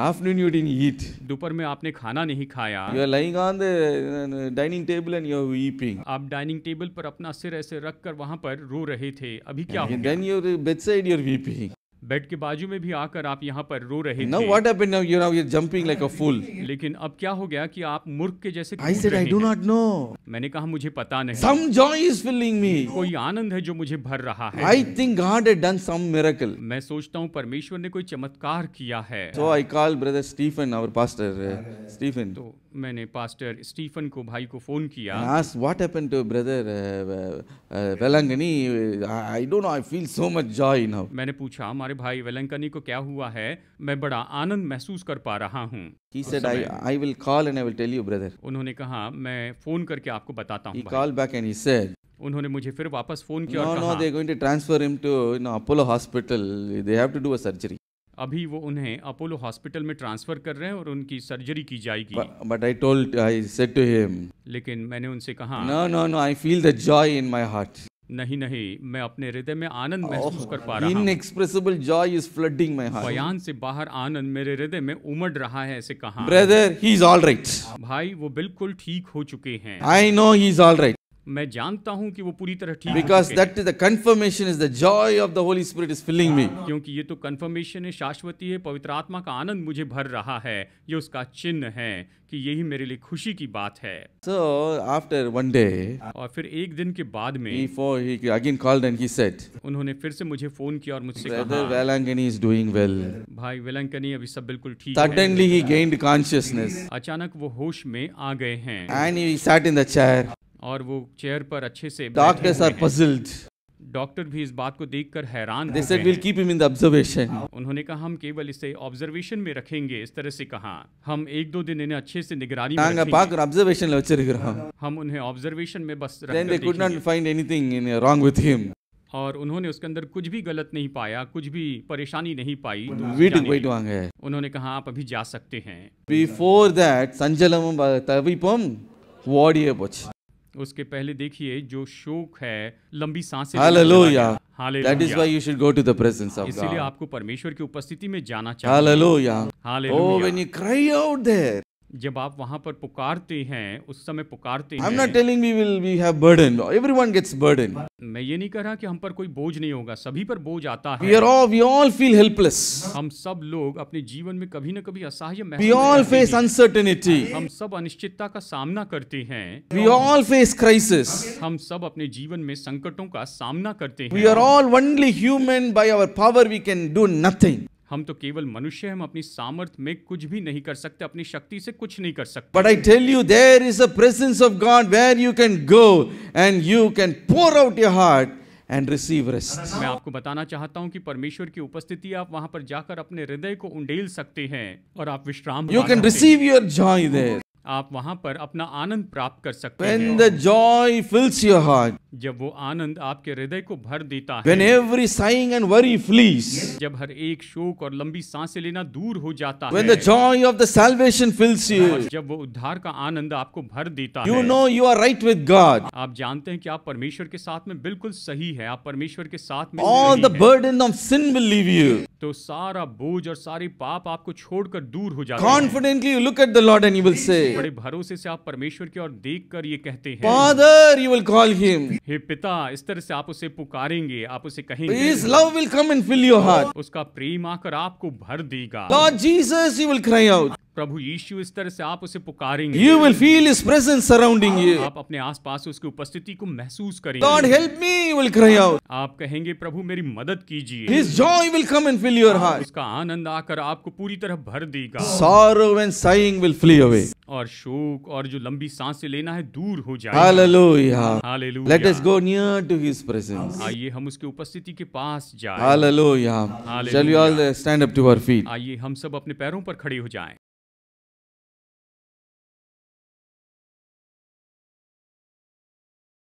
Afternoon you didn't eat. दोपहर में आपने खाना नहीं खाया. You are lying on the dining table and you are weeping. आप डाइनिंग टेबल पर अपना सिर ऐसे रखकर वहाँ पर रो रहे थे. अभी क्या हो गया? Then your bedside you are weeping. Bed के बाजू में भी आकर आप यहाँ पर रो रहे थे. Now what happened now? You now you are jumping like a fool. लेकिन अब क्या हो गया कि आप मूर्ख के जैसे. I said I do not know. मैंने कहा मुझे पता नहीं. Some joy is filling me. कोई आनंद है जो मुझे भर रहा है. I think God had done some miracle. मैं सोचता हूँ परमेश्वर ने कोई चमत्कार किया है. So I called brother Stephen, our pastor Stephen. तो मैंने पास्टर स्टीफन को भाई को फोन किया. Ask what happened to brother Velangani? I don't know. I feel so much joy now. मैंने पूछा हमारे भाई Velangani को क्या हुआ है. मैं बड़ा आनंद महसूस कर पा रहा हूँ. He said I I will call and I will tell you brother. उन्होंने कहा मैं फोन करके आपको बताता हूँ. He called back and he said. उन्होंने मुझे फिर वापस फोन किया और कहा. No no they are going to transfer him to you know Apollo Hospital. They have to do a surgery. अभी वो उन्हें अपोलो हॉस्पिटल में ट्रांसफर कर रहे हैं और उनकी सर्जरी की जाएगी. But I told, I said to him. लेकिन मैंने उनसे कहा. No no no, I feel the joy in my heart. नहीं नहीं, मैं अपने हृदय में आनंद महसूस कर पा रहा हूँ. Inexpressible joy is flooding my heart. बयान से बाहर आनंद मेरे हृदय में उमड़ रहा है. ऐसे कहा. Brother, he is all right. भाई वो बिल्कुल ठीक हो चुके हैं. I know he is all right. मैं जानता हूं कि वो पूरी तरह ठीक है। Because that is the confirmation is the joy of the Holy Spirit is filling me. क्योंकि ये तो कन्फर्मेशन है, शाश्वती है, पवित्र आत्मा का आनंद मुझे भर रहा है, ये उसका चिन्ह है कि यही मेरे लिए खुशी की बात है। So after one day, और फिर एक दिन के बाद में, before he again called and he said, उन्होंने फिर से मुझे फोन किया और मुझसे कहा, Brother Velankani is doing well. भाई वेलंकनी अभी सब बिल्कुल ठीक है। Suddenly he gained consciousness. अचानक वो होश में आ गए हैं। And he sat in the chair. और वो चेयर पर अच्छे से डॉक्टर्स आर पजल्ड। डॉक्टर भी इस बात को देखकर हैरान हो गए। we'll keep him in the observation. उन्होंने कहा हम केवल इसे ऑब्जर्वेशन में रखेंगे। इस तरह से कहा हम एक दो दिन इन्हें अच्छे से निगरानी में रखेंगे। हम उन्हें ऑब्जर्वेशन में बस रखेंगे। They could not find anything wrong with him. और उन्होंने उसके अंदर कुछ भी गलत नहीं पाया, कुछ भी परेशानी नहीं पाई। उन्होंने कहा आप अभी जा सकते हैं। बिफोर दैट संजलम वाडिये पोच। उसके पहले देखिए जो शोक है, लंबी सांसें। Hallelujah. That is why you should go to the presence of God. इसलिए आपको परमेश्वर की उपस्थिति में जाना चाहिए। Hallelujah. Hallelujah. Oh, when you cry out there. जब आप वहाँ पर पुकारते हैं, उस समय पुकारते हैं। I'm not telling we will we have burden. Everyone gets burden. मैं ये नहीं कह रहा कि हम पर कोई बोझ नहीं होगा, सभी पर बोझ आता है। We are all we all feel helpless. हम सब लोग अपने जीवन में कभी न कभी असहाय महसूस करते हैं। We all face uncertainty. हम सब अनिश्चितता का सामना करते हैं। We all face crisis. हम सब अपने जीवन में संकटों का सामना करते हैं। We are all only human. By our power we can do nothing. हम तो केवल मनुष्य हैं, हम अपनी सामर्थ्य में कुछ भी नहीं कर सकते, अपनी शक्ति से कुछ नहीं कर सकते। But I tell you, there is a presence of God where you can go and you can pour out your heart and receive rest. मैं आपको बताना चाहता हूँ कि परमेश्वर की उपस्थिति, आप वहाँ पर जाकर अपने हृदय को उंडेल सकते हैं और आप विश्राम। You can receive your joy there. आप वहाँ पर अपना आनंद प्राप्त कर सकते हैं। When the joy fills your heart. जब वो आनंद आपके हृदय को भर देता है। When every sighing and worry flees. जब हर एक शोक और लंबी सांसें लेना दूर हो जाता है। When the joy of the salvation fills you. जब वो उद्धार का आनंद आपको भर देता है। You know you are right with God. आप जानते हैं कि आप परमेश्वर के साथ में बिल्कुल सही है, आप परमेश्वर के साथ में। All the burden of sin will leave you. तो सारा बोझ और सारे पाप आपको छोड़कर दूर हो जाते हैं। Confidently you look at the Lord and you will say. बड़े भरोसे से आप परमेश्वर की ओर देखकर ये कहते हैं। Father, you will call him. हे पिता, इस तरह से आप उसे पुकारेंगे, आप उसे कहेंगे। His love will come and fill your heart. उसका प्रेम आकर आपको भर देगा। Lord Jesus, you will cry out. प्रभु यीशु, इस तरह से आप उसे पुकारेंगे। You will feel his presence surrounding you. आप अपने आसपास उसकी उपस्थिति को महसूस करेंगे। Lord help me, you will cry out. आप कहेंगे प्रभु मेरी मदद कीजिए। His joy will come and fill your heart. उसका आनंद आकर आपको पूरी तरह भर देगा। Sorrow and sighing will flee away. और शोक और जो लंबी सांसें लेना है दूर हो जाएगा। Hallelujah. Hallelujah. Let us go near to his presence. आइए हम उसकी उपस्थिति के पास जाएं। Hallelujah. Shall we all stand up to our feet? आइए हम सब अपने पैरों पर खड़े हो जाएं।